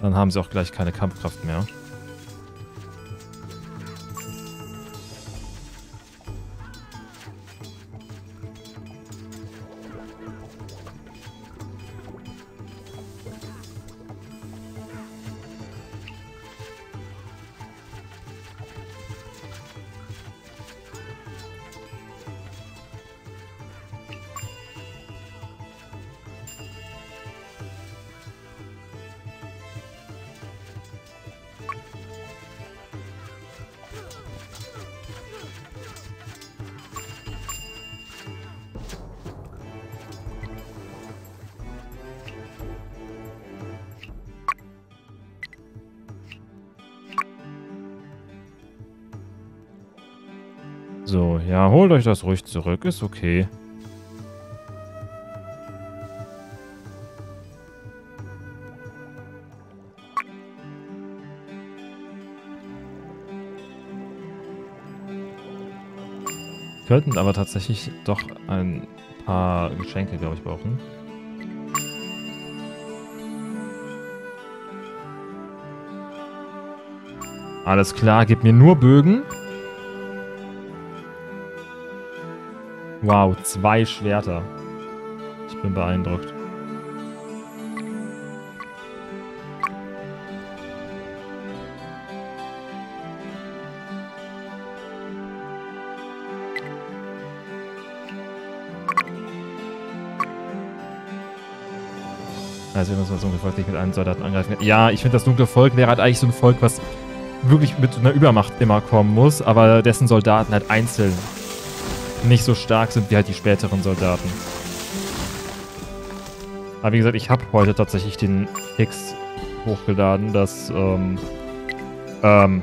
dann haben sie auch gleich keine Kampfkraft mehr. So, ja, holt euch das ruhig zurück, ist okay. Könnten aber tatsächlich doch ein paar Geschenke, glaube ich, brauchen. Alles klar, gib mir nur Bögen. Wow, zwei Schwerter. Ich bin beeindruckt. Also, wenn man das dunkle Volk nicht mit einem Soldaten angreifen kann. Ja, ich finde, das dunkle Volk wäre halt eigentlich so ein Volk, was wirklich mit einer Übermacht immer kommen muss, aber dessen Soldaten halt einzeln nicht so stark sind wie halt die späteren Soldaten. Aber wie gesagt, ich habe heute tatsächlich den Text hochgeladen, dass, ähm, ähm,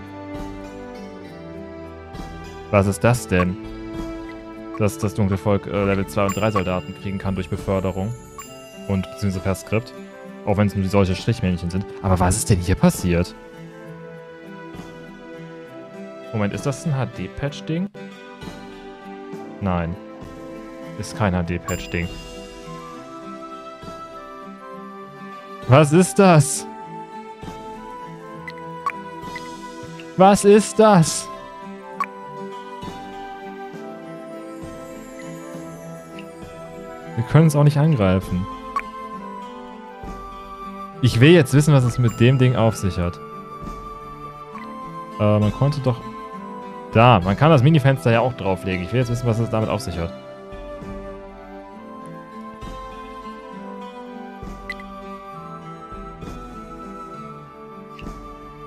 was ist das denn? Dass das dunkle Volk äh, Level zwei und drei Soldaten kriegen kann durch Beförderung und beziehungsweise per Skript, auch wenn es nur die solche Strichmännchen sind. Aber was ist denn hier passiert? Moment, ist das ein H D-Patch-Ding? Nein. Ist kein H D-Patch-Ding. Was ist das? Was ist das? Wir können es auch nicht angreifen. Ich will jetzt wissen, was es mit dem Ding auf sich hat. Äh, man konnte doch... Da, man kann das Minifenster ja auch drauflegen. Ich will jetzt wissen, was es damit auf sich hat.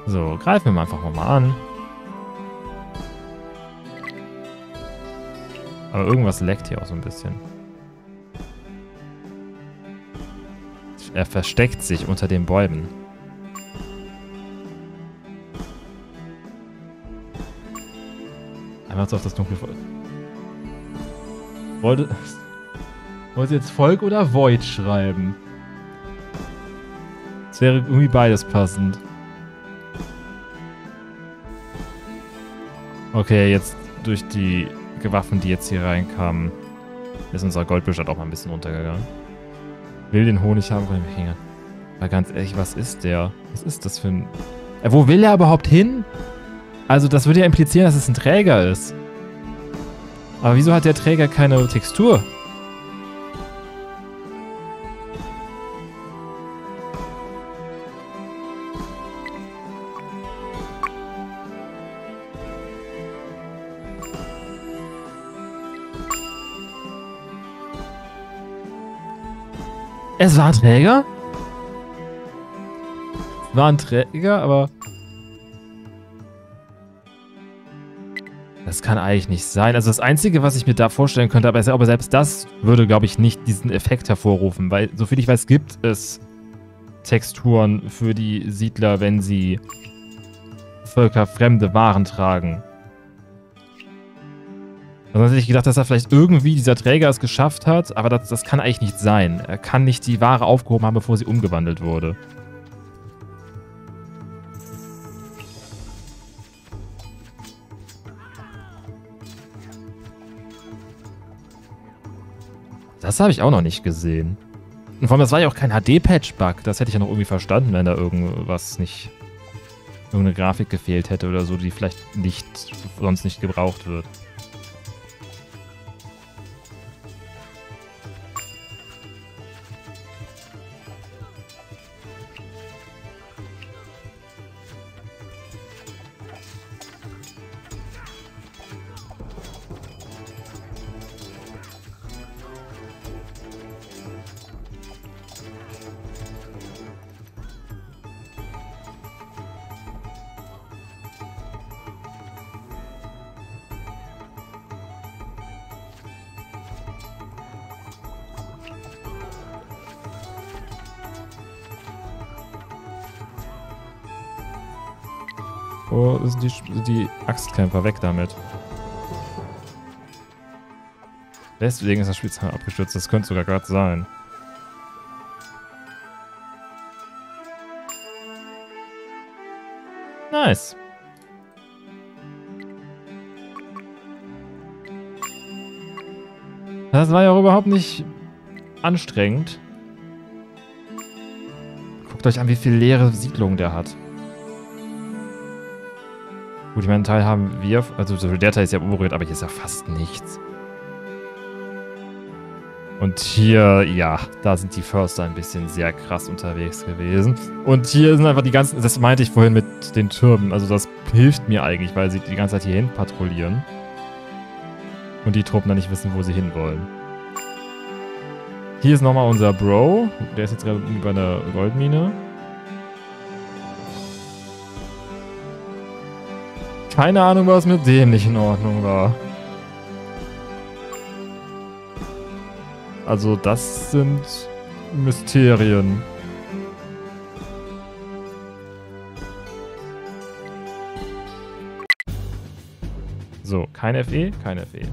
So, greifen wir mal einfach mal an. Aber irgendwas leckt hier auch so ein bisschen. Er versteckt sich unter den Bäumen. Einfach auf das dunkle Volk. Wollte. Wollte jetzt Volk oder Void schreiben? Es wäre irgendwie beides passend. Okay, jetzt durch die Waffen, die jetzt hier reinkamen, ist unser Goldbestand auch mal ein bisschen runtergegangen. Will den Honig haben von dem Wikinger. Aber ganz ehrlich, was ist der? Was ist das für ein... Äh, wo will er überhaupt hin? Also das würde ja implizieren, dass es ein Träger ist. Aber wieso hat der Träger keine Textur? Es war ein Träger? Es war ein Träger, aber... Das kann eigentlich nicht sein. Also das Einzige, was ich mir da vorstellen könnte, aber selbst das würde, glaube ich, nicht diesen Effekt hervorrufen, weil, soviel ich weiß, gibt es Texturen für die Siedler, wenn sie völkerfremde Waren tragen. Sonst hätte ich gedacht, dass er vielleicht irgendwie, dieser Träger, es geschafft hat, aber das, das kann eigentlich nicht sein. Er kann nicht die Ware aufgehoben haben, bevor sie umgewandelt wurde. Das habe ich auch noch nicht gesehen. Und vor allem, das war ja auch kein H D-Patch-Bug. Das hätte ich ja noch irgendwie verstanden, wenn da irgendwas nicht... irgendeine Grafik gefehlt hätte oder so, die vielleicht nicht... sonst nicht gebraucht wird. Die, die Axtkämpfer, weg damit. Deswegen ist das Spiel abgestürzt. Das könnte sogar gerade sein. Nice. Das war ja auch überhaupt nicht anstrengend. Guckt euch an, wie viel leere Siedlungen der hat. Gut, ich meine, einen Teil haben wir, also der Teil ist ja unberührt, aber hier ist ja fast nichts. Und hier, ja, da sind die Förster ein bisschen sehr krass unterwegs gewesen. Und hier sind einfach die ganzen, das meinte ich vorhin mit den Türmen, also das hilft mir eigentlich, weil sie die ganze Zeit hierhin patrouillieren. Und die Truppen dann nicht wissen, wo sie hinwollen. Hier ist nochmal unser Bro. Der ist jetzt über einer Goldmine. Keine Ahnung, was mit dem nicht in Ordnung war. Also das sind Mysterien. So, kein F E, kein F E.